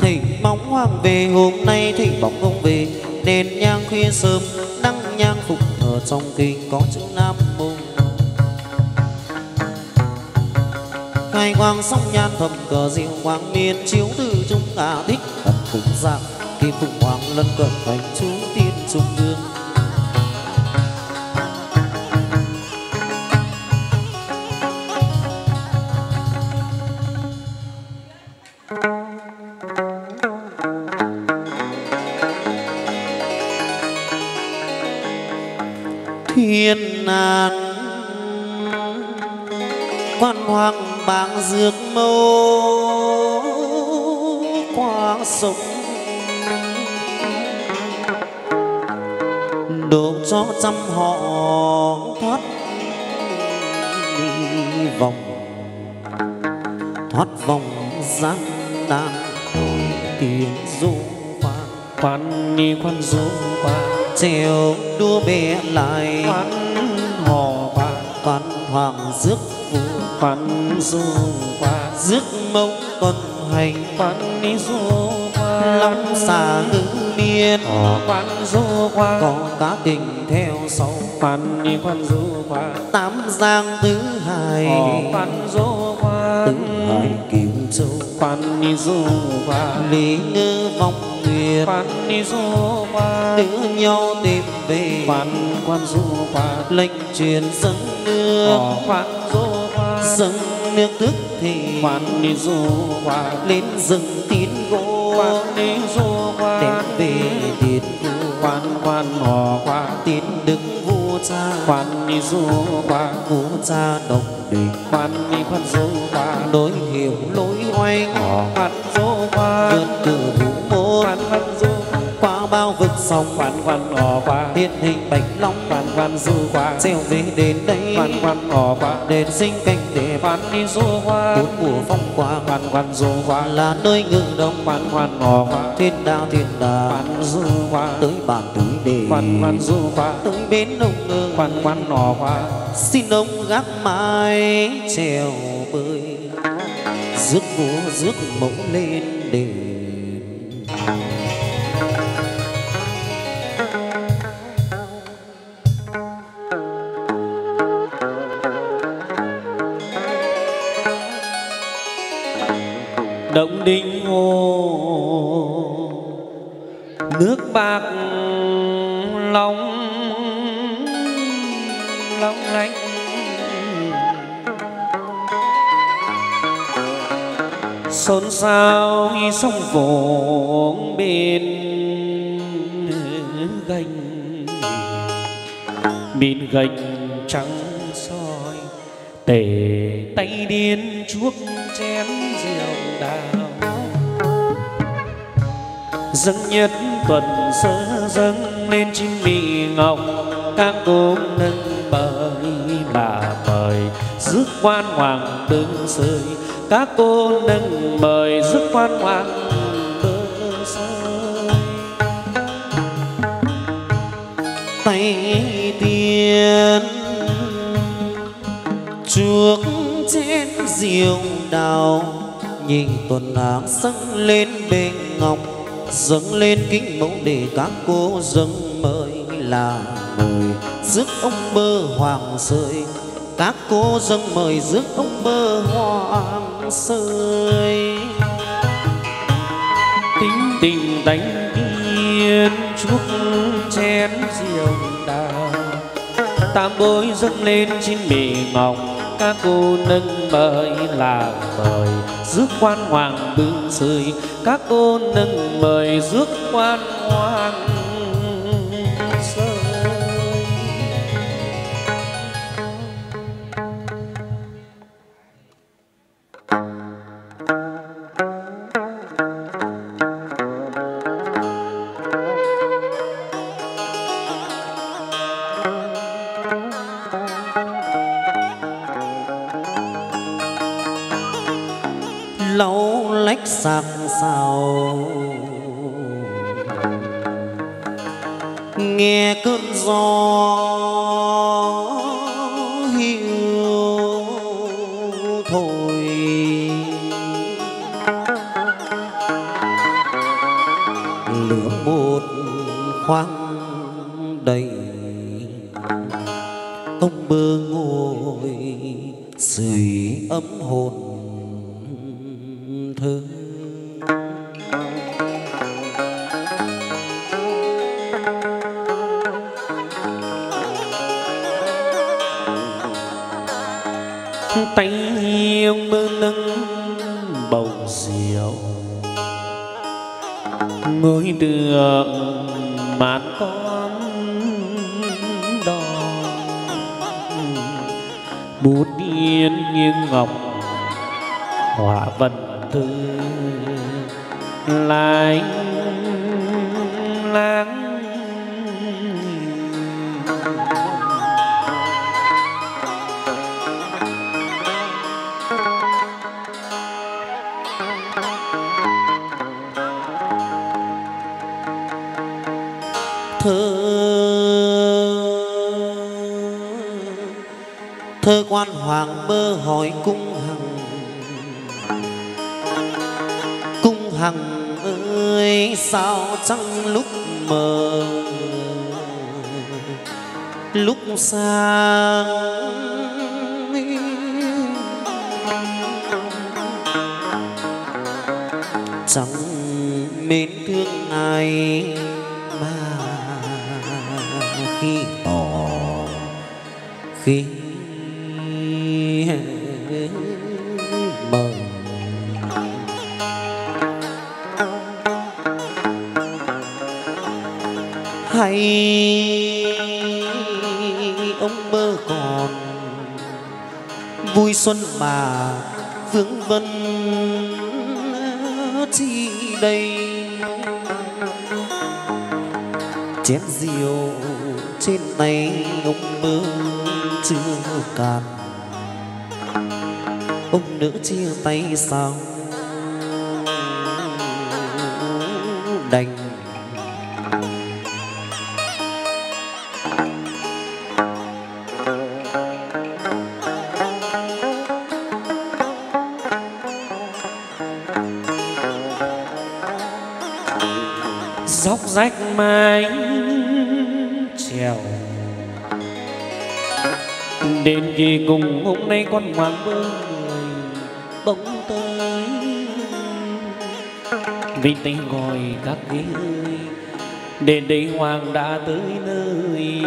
Thầy bóng hoàng về, hôm nay thầy bóng không về, nên nhang khuya sớm đăng nhang phục thờ trong kinh có chữ Nam Mô. Khai quang song nhan thầm cờ diệu quang miên chiếu từ chúng cả thích tập phụng dạng kim phụng hoàng lân cận thành chú tiên trung ương. Thiên an Quan Hoàng bảng dược mâu quang sống độ cho trăm họ thoát vòng thoát vòng gian nan đổi tiếng du qua quan đi quan du qua trèo đua bè lại quan họ qua Quan Hoàng rước vua quan du qua rước mẫu tuần hành quan đi du qua long xà ngữ miên quan du qua có cá tình theo sau quan đi quan du qua tám giang tứ hải quan du qua tứ hải cửu châu quan đi du qua lý ngư vong nguyệt quan đi du qua nữ nhau tìm về quan du qua lệnh truyền dâng nước quan du qua dâng nước tức thì quan đi du qua lên rừng tín gỗ quan đi du qua đem về tín quan họ qua tín đức vua cha quan đi du qua vua cha đồng đình quan đi quan du qua đối hiểu lối oanh quan du qua vượt cử vũ môn quan du qua bao vực sông quan họ qua hiện hình bạch long quan du qua treo về đến đây quan họ qua đền sinh cảnh để quan đi du qua bốn mùa phong qua quan du qua là nơi ngự đông quan họ qua thiên đà quan du qua tới bản tứ đề quan du qua tới bến Đông Ngư quan họ qua xin ông gác mái trèo bơi rước vua rước mẫu lên đền. Động đình hồ nước bạc long lanh xôn xao như sông vỗ bên gành trắng soi tề tay điên chuốc chén rượu đào dâng nhất tuần sơ dâng lên chim bị ngọc các cô nâng bờ bà mời rước Quan Hoàng tương sơi các cô nâng mời rước Quan Hoàng tương sơi tay tiên chuốc trên diều đào nhìn tuần áng dâng lên bề ngọc dâng lên kính mẫu để các cô dâng mời là mời rước ông bơ hoàng sơi các cô dâng mời rước ông bơ hoàng sơi tính tình đánh yên chúc chén diều đào tam bối dâng lên trên bề ngọc các cô nâng mời là mời rước Quan Hoàng bưng sơi các cô nâng mời rước Quan Hoàng sơi sạc sao nghe cơn gió hiu thổi lửa một khoáng đầy tông bơ ngồi sưởi ấm hồn thơ. Tay nghiêng mơ nâng bầu rượu, ngôi đường mát con đò bút yên nghiêng ngọc họa vần thư lánh láng. Thơ Quan Hoàng mơ hỏi cung Hằng, cung Hằng ơi sao trong lúc mờ lúc sáng chẳng mến thương ai mà khi tỏ khi ông mơ còn vui xuân mà vướng vân chi đây chén rượu trên tay ông mơ chưa cạn, ông nữ chia tay sao đành. Dốc rách mánh trèo đến kỳ cùng, hôm nay Quan Hoàng bơ người bỗng tới vì tay gọi các ghế ơi, đến đây Hoàng đã tới nơi.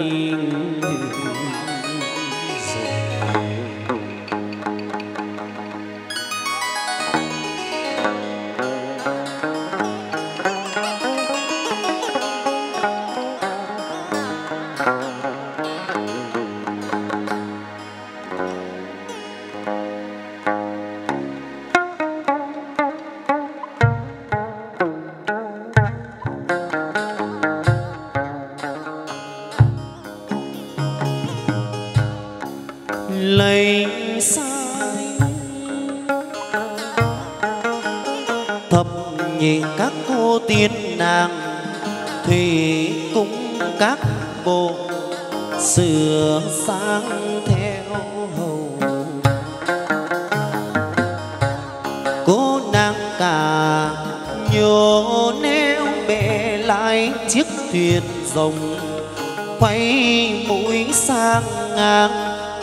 Lấy sai thập nhị các cô tiên nàng, thì cũng các bộ sửa sáng theo hầu. Cô nàng cả nhô neo bè lại chiếc thuyền rồng, quay mũi sang ngang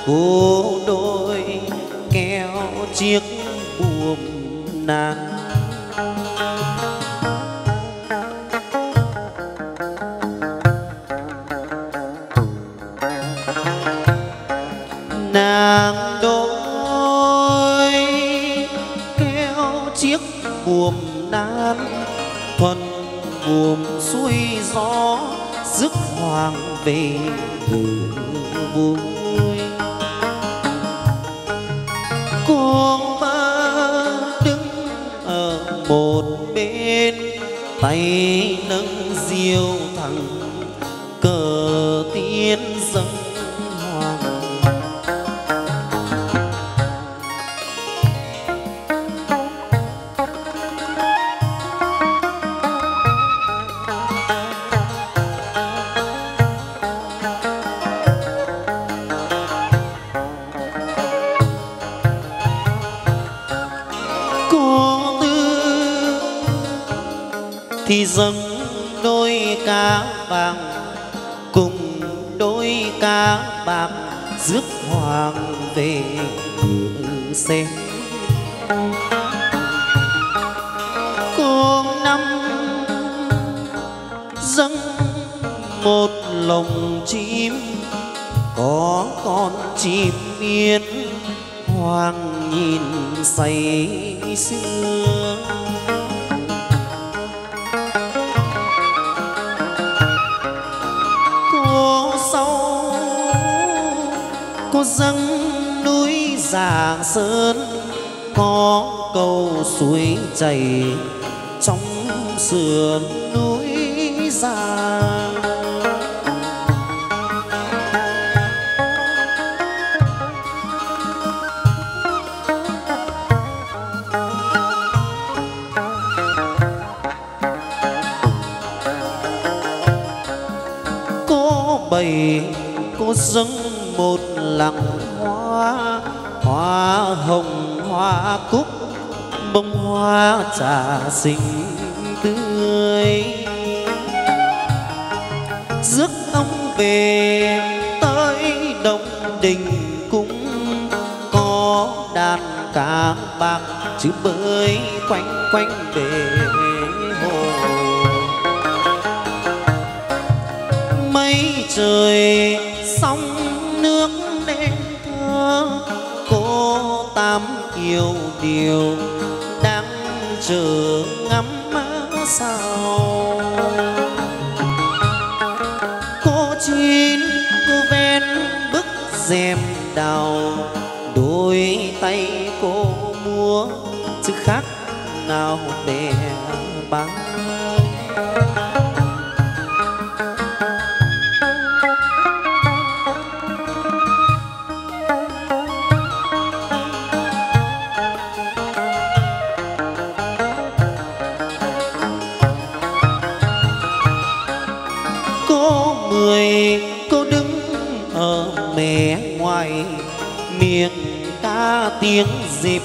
cô đôi kéo chiếc buồm nàng. Nàng đôi kéo chiếc buồm nàng, thuần buồm xuôi gió rước Hoàng về vùng. Cô mơ đứng ở một bên, tay nâng diều thẳng cờ tiên dâng Hoàng. Thì dâng cá vàng cùng đôi cá bạc, rước hoàng về ngự xem. Cuồng năm dâng một lồng chim, có con chim yến hoàng nhìn say sưa. Cô sau cô dâng núi Già Sơn, có cầu suối chảy trong sườn núi Già. Cô dâng một làng hoa, hoa hồng hoa cúc, bông hoa trà xinh tươi. Rước ông về tới Đông Đình Cung, có đàn cá bạc chứ bơi quanh quanh về hồ. Mây trời sóng nước nên thơ, cô Tám yêu điều đang chờ ngắm sao. Cô Chín cô ven bức rèm đào, đôi tay cô múa chứ khác nào để bắn. Tiếng dịp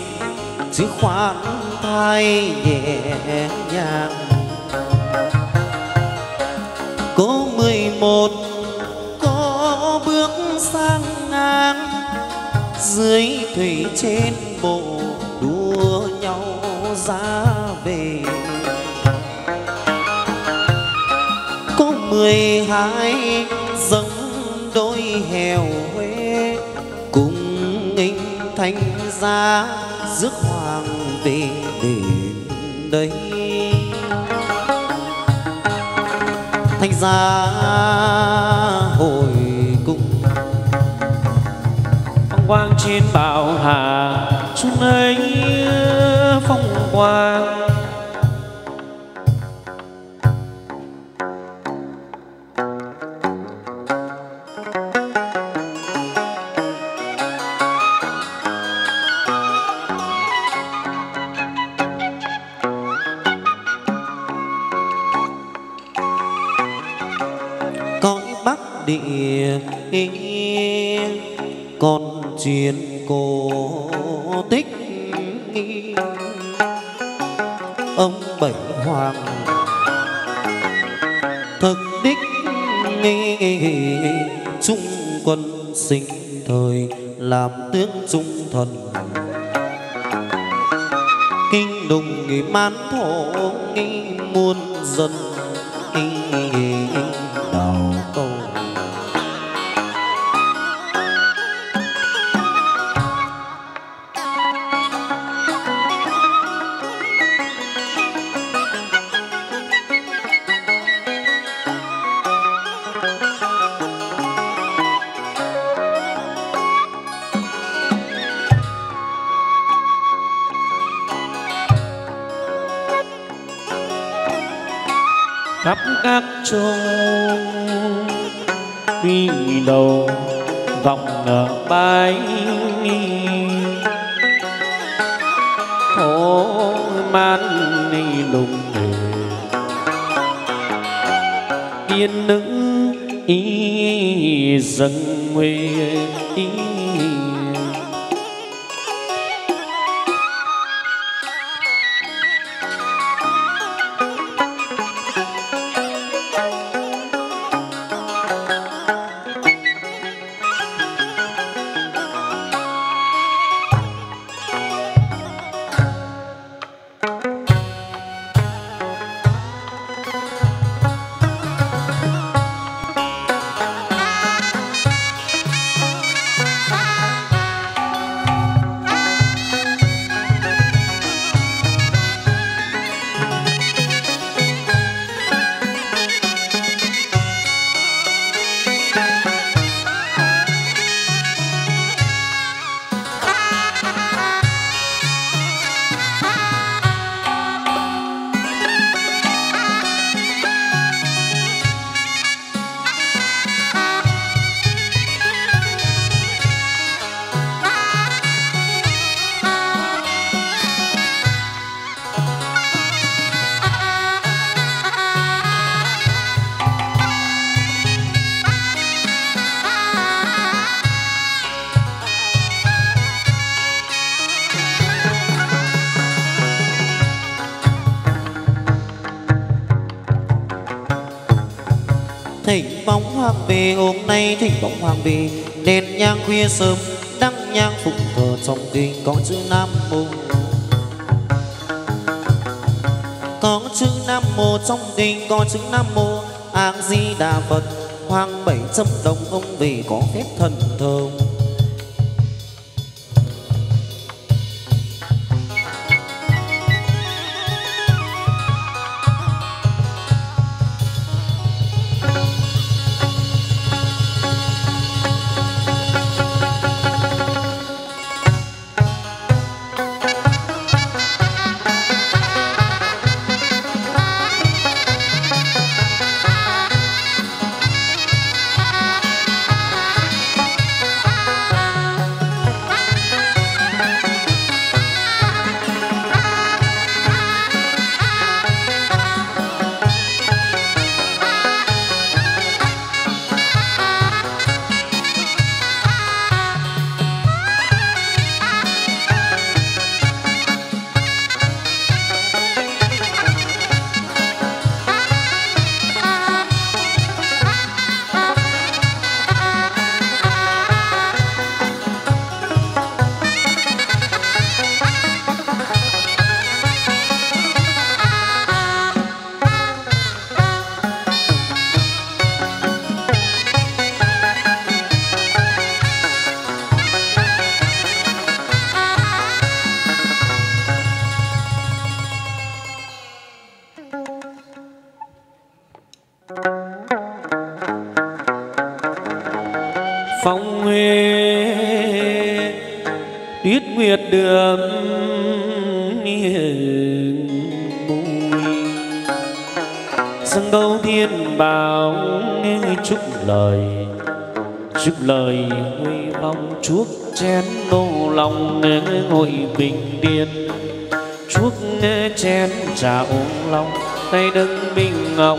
chứ khoan thai nhẹ nhàng. Cô 11 có bước sang ngang, dưới thủy trên bộ đua nhau ra về. Cô 12 giống đôi hèo Huế, cùng nghinh Thanh Gia rước hoàng về đến đây. Thanh Gia hồi cung phong quang trên bảo hà, chúng ấy phong quang. Còn chuyện cổ tích ông Bảy Hoàng thực đích nghi, trung quân sinh thời làm tướng trung thần. Kinh đùng nghỉ man thổ nghi muôn dân đào cầu. Khắp các châu quy đầu vòng nở bái, thổ man đi lùng tiên nữ ý dâng nguy ý. Thỉnh bóng hoàng về hôm nay, thỉnh bóng hoàng về nên nhang khuya sớm đăng nhang phụng thờ trong kinh có chữ Nam Mô. Có chữ Nam Mô trong kinh, có chữ Nam Mô A Di Đà Phật. Hoàng Bảy chấm đồng ông về có phép thần thờ. Bình điên chuốc chén trà uống lòng tay đứng bình ngọc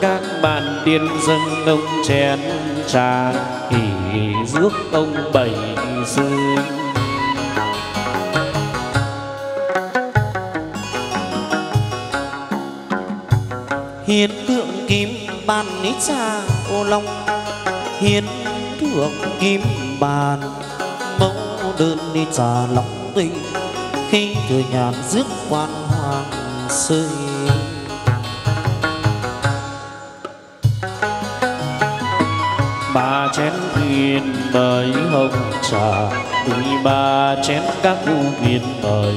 các bạn tiên dâng đông chén trà hỉ rước ông Bảy dương hiến thượng kim bàn ní trà ô long hiến thượng kim bàn mẫu đơn ní trà lòng khi thừa nhàn rước Quan Hoàng sư ba chén thuyền mời hồng trà tùy ba chén các u viên mời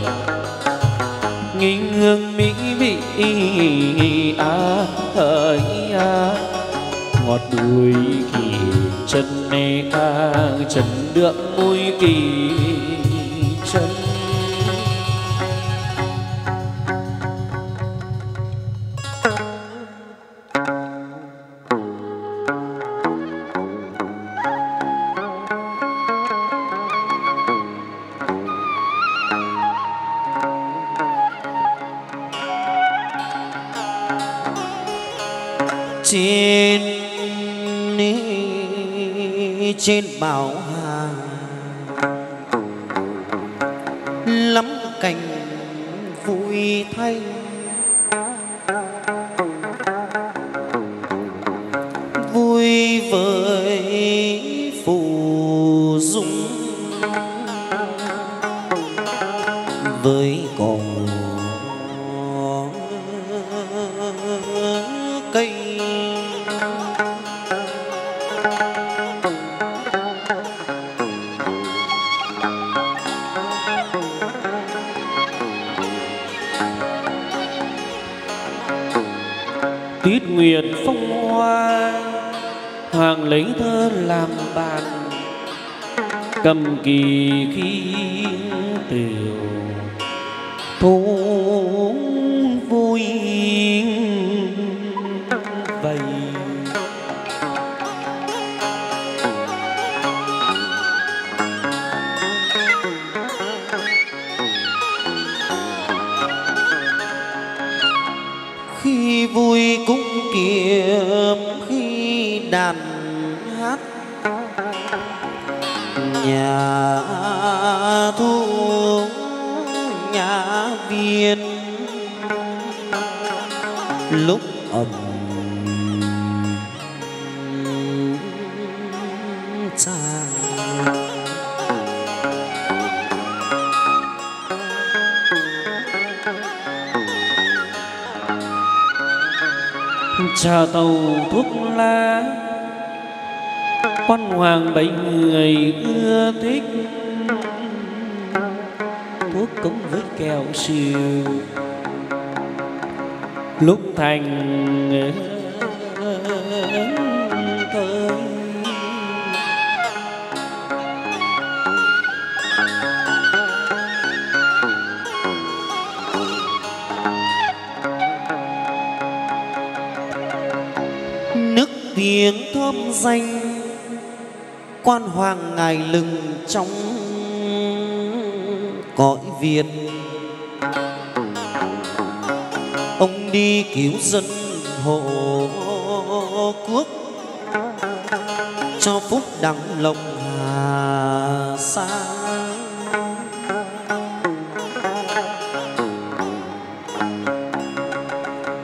nghìn hương mỹ vị á hỡi á ngọt bùi kỳ chân nê ca chân đượm môi kỳ chân trên bảo hà lắm cảnh vui thay vui với phù dung với cỏ cây nguyệt phong hoa hoàng lấy thơ làm bàn cầm kỳ khí tiểu thú vui vầy khi vui cũng kiếm khi đàn hát nhà thu nhà viên lúc ầm trà tàu thuốc lá. Quan Hoàng Bảy người ưa thích thuốc cống với kẹo siêu. Lúc thành thơ nức tiếng thơm danh, Quan Hoàng ngài lừng trong cõi Việt. Ông đi cứu dân hộ quốc, cho phúc đặng lòng hà sa.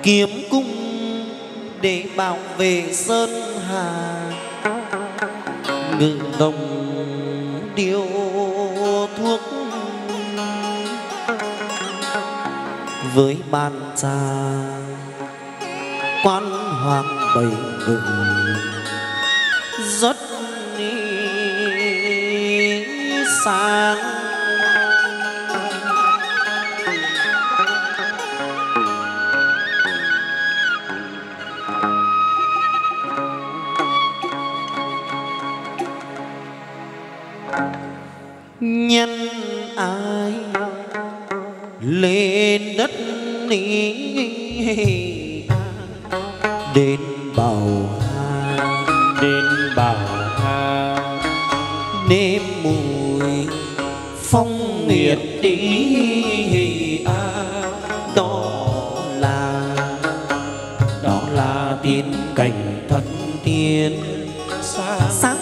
Kiếm cung để bảo vệ sơn hà, ngự đồng điêu thuốc với bàn trà. Quan Hoàng Bảy người rất sáng. Nhân ai lên đất ní đến Bảo Hà, nếm mùi phong nhiệt đi à. Đó là tiên cảnh thần tiên sáng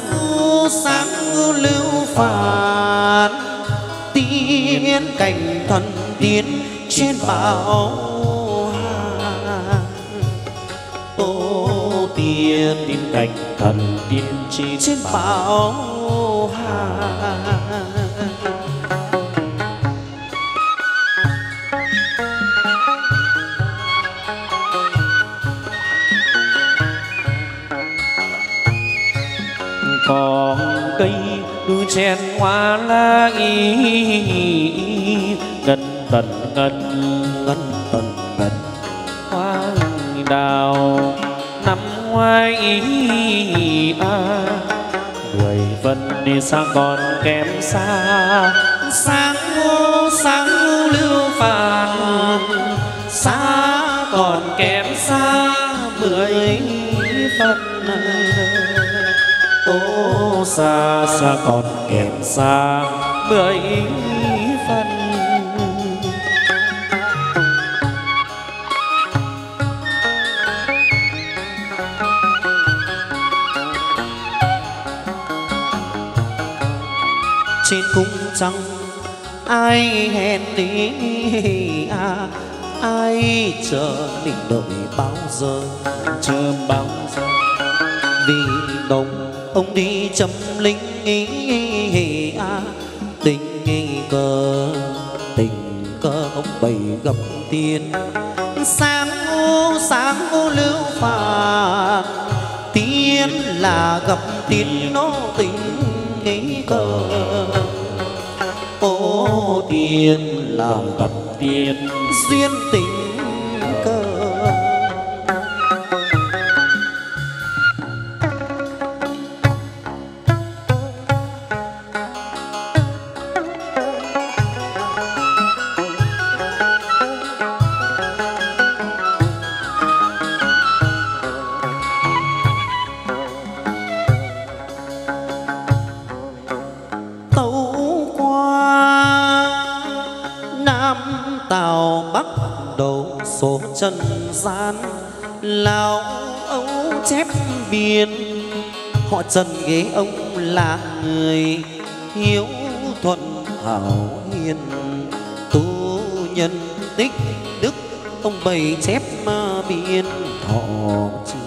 lưu phản. Tiên cảnh thần tiên trên Bảo Hà. Ô tiên cảnh thần tiên trên Bảo Hà. Còn cây đu chen hoa lá ngân tần hoa đào năm ngoái a. Người vân đi xa còn kém xa. Sáng lưu phàng xa còn kém xa 10 phần. Ô xa còn kém xa 10 phần. Trên cung trăng ai hẹn đi à, ai chờ mình đợi bao giờ, vì đồng ông đi chấm lính à. Tình cờ ông Bảy gặp tiên. Sáng ô lưu phàng, tiên là gặp tiên nó tình cờ. Ô tiên là gặp tiên duyên tình cờ. Trần gian lão ấu chép biên, họ Trần ghế ông là người hiếu thuận hảo hiền. Tu nhân tích đức ông Bảy chép biên thọ trường.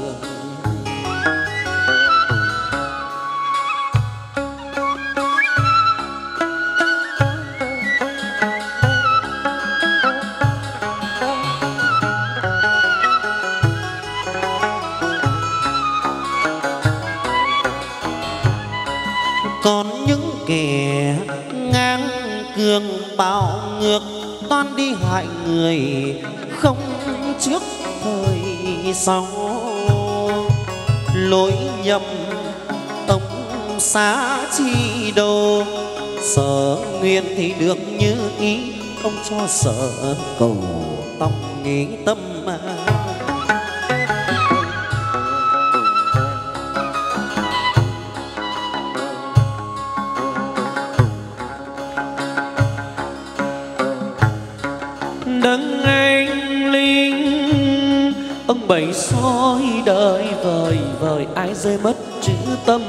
bạo ngược toan đi hại người, không trước thời sau lối nhầm tống xá chi đồ. Sở nguyện thì được như ý, không cho sở cầu tông nghĩ tâm mà. Đấng anh linh ông bảy soi đời vời vời, ai rơi mất chữ tâm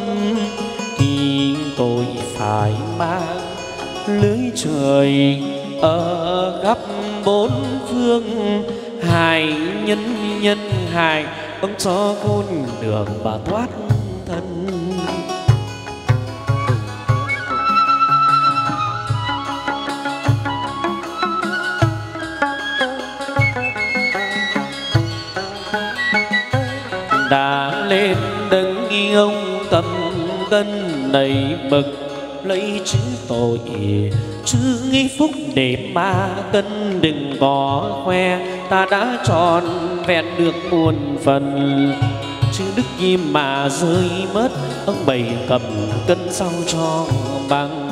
thì tôi phải mang lưới trời ở khắp bốn phương. Hài nhân nhân hài, ông cho khôn đường và thoát thân. Đã lên đấng nghi ông tâm cân đầy bực, lấy chữ tội chữ nghi phúc để ma cân. Đừng có khoe ta đã tròn vẹn được muôn phần, chữ đức gì mà rơi mất, ông bảy cầm cân sau cho bằng.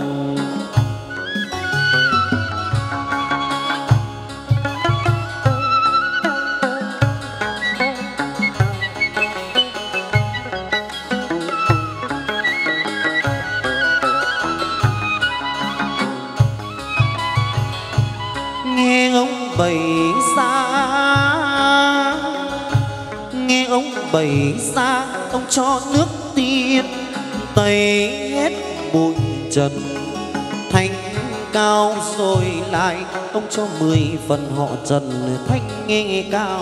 Bảy xa ông cho nước tiên tẩy hết bụi trần, thanh cao rồi lại ông cho 10 phần họ Trần thanh nghe cao.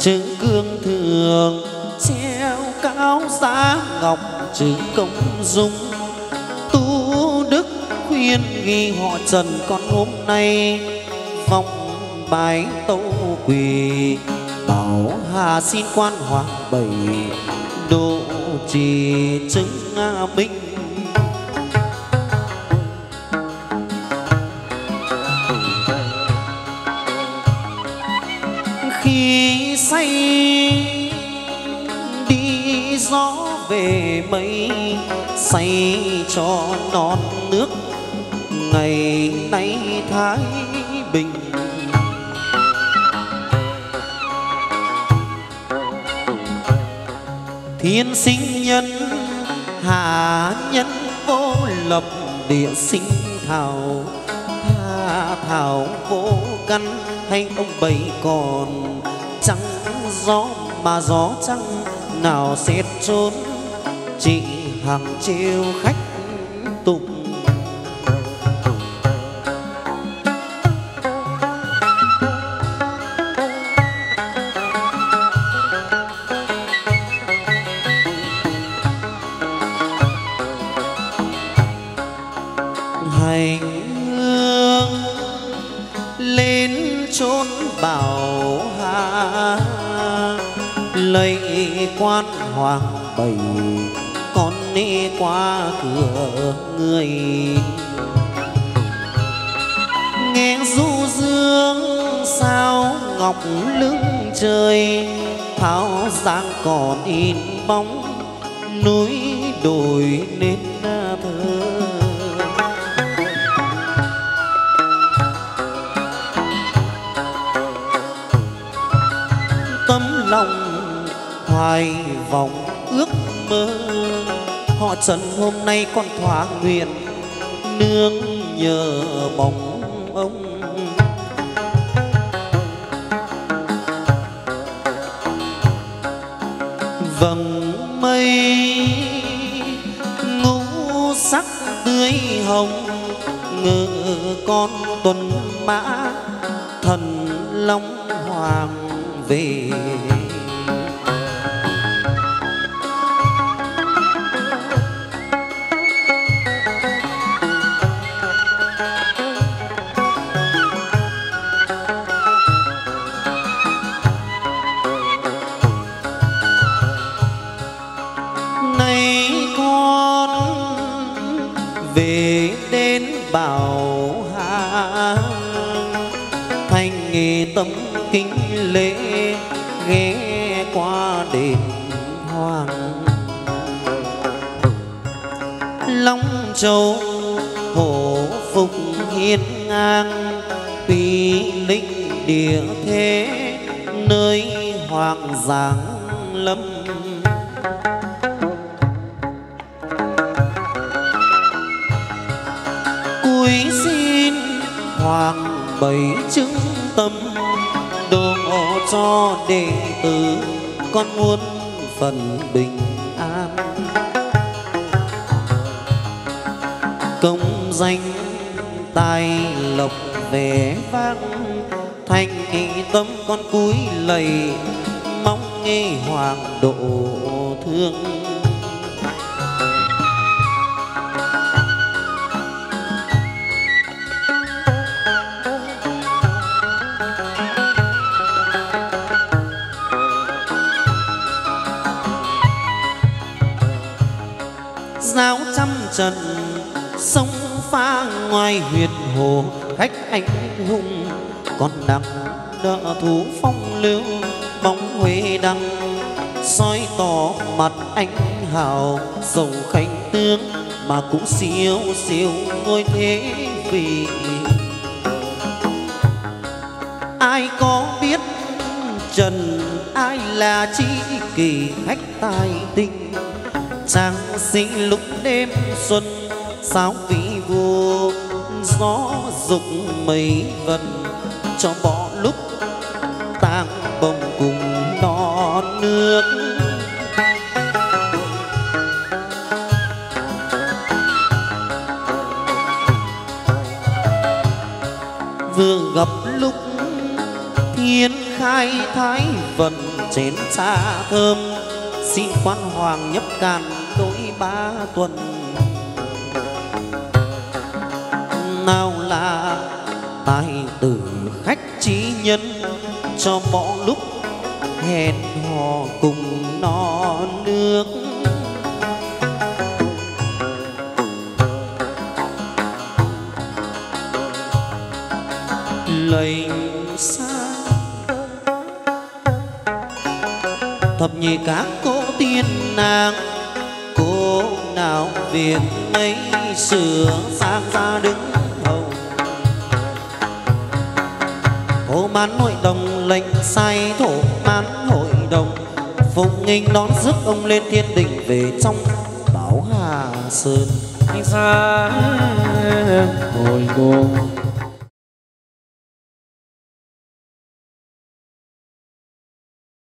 Chữ cương thường treo cao giá ngọc, chữ công dung tu đức khuyên nghi họ Trần. Còn hôm nay vòng bái tâu quỳ bảo hà xin Quan Hoàng Bảy độ trì chứng minh. Khi say đi gió về mây, say cho non nước ngày nay Thái Bình. Thiên sinh nhân, hạ nhân vô lập, địa sinh thảo, hạ thảo vô căn. Hay ông bảy còn trắng gió mà gió trắng nào sẽ trốn, chỉ hàng trêu khách tục. Quan Hoàng Bảy con đi qua cửa người, nghe du dương sao ngọc lưng trời. Tháo giang còn in bóng núi đồi nên thơ, tấm lòng hoài vọng ước mơ. Họ Trần hôm nay con thỏa nguyện nương nhờ bóng ông. Vầng mây ngũ sắc tươi hồng, ngự con tuần mã thần long hoàng về. Về nghề tâm kính lễ ghé qua đền Hoàng. Long Châu hổ phục hiên ngang, uy linh địa thế nơi Hoàng giáng lâm. Cúi xin Hoàng Bảy chứng tâm đồ ngộ cho đệ tử, con muốn phần bình an. Công danh tài lộc vẻ vang thành tâm, con cúi lạy mong nghe Hoàng độ thương. Giáo trăm trần sông pha ngoài huyền hồ, khách anh hùng còn đặng đỡ thú phong lưu. Bóng Huế đăng soi tỏ mặt anh hào, giàu khanh tướng mà cũng siêu siêu ngôi thế vị. Ai có biết trần ai là chi kỷ, khách tài tình trang sinh lúc đêm xuân. Sao vì vua gió dục mấy vần, cho bỏ lúc tang bồng cùng đo nước. Vừa gặp lúc thiên khai thái vần, chén xa thơm xin Quan Hoàng nhấp cạn đôi ba tuần. Nào là tài tử khách trí nhân, cho bỏ lúc hẹn hò cùng no nước. Lệnh xa thập nhị các cô tiên nàng, cô nào việc ấy sửa sang ra đứng hầu. Thổ mãn hội đồng lệnh sai thổ mãn hội đồng, phụng nghinh đón rước ông lên thiên đình về trong Bảo Hà Sơn. Anh xa hồi cô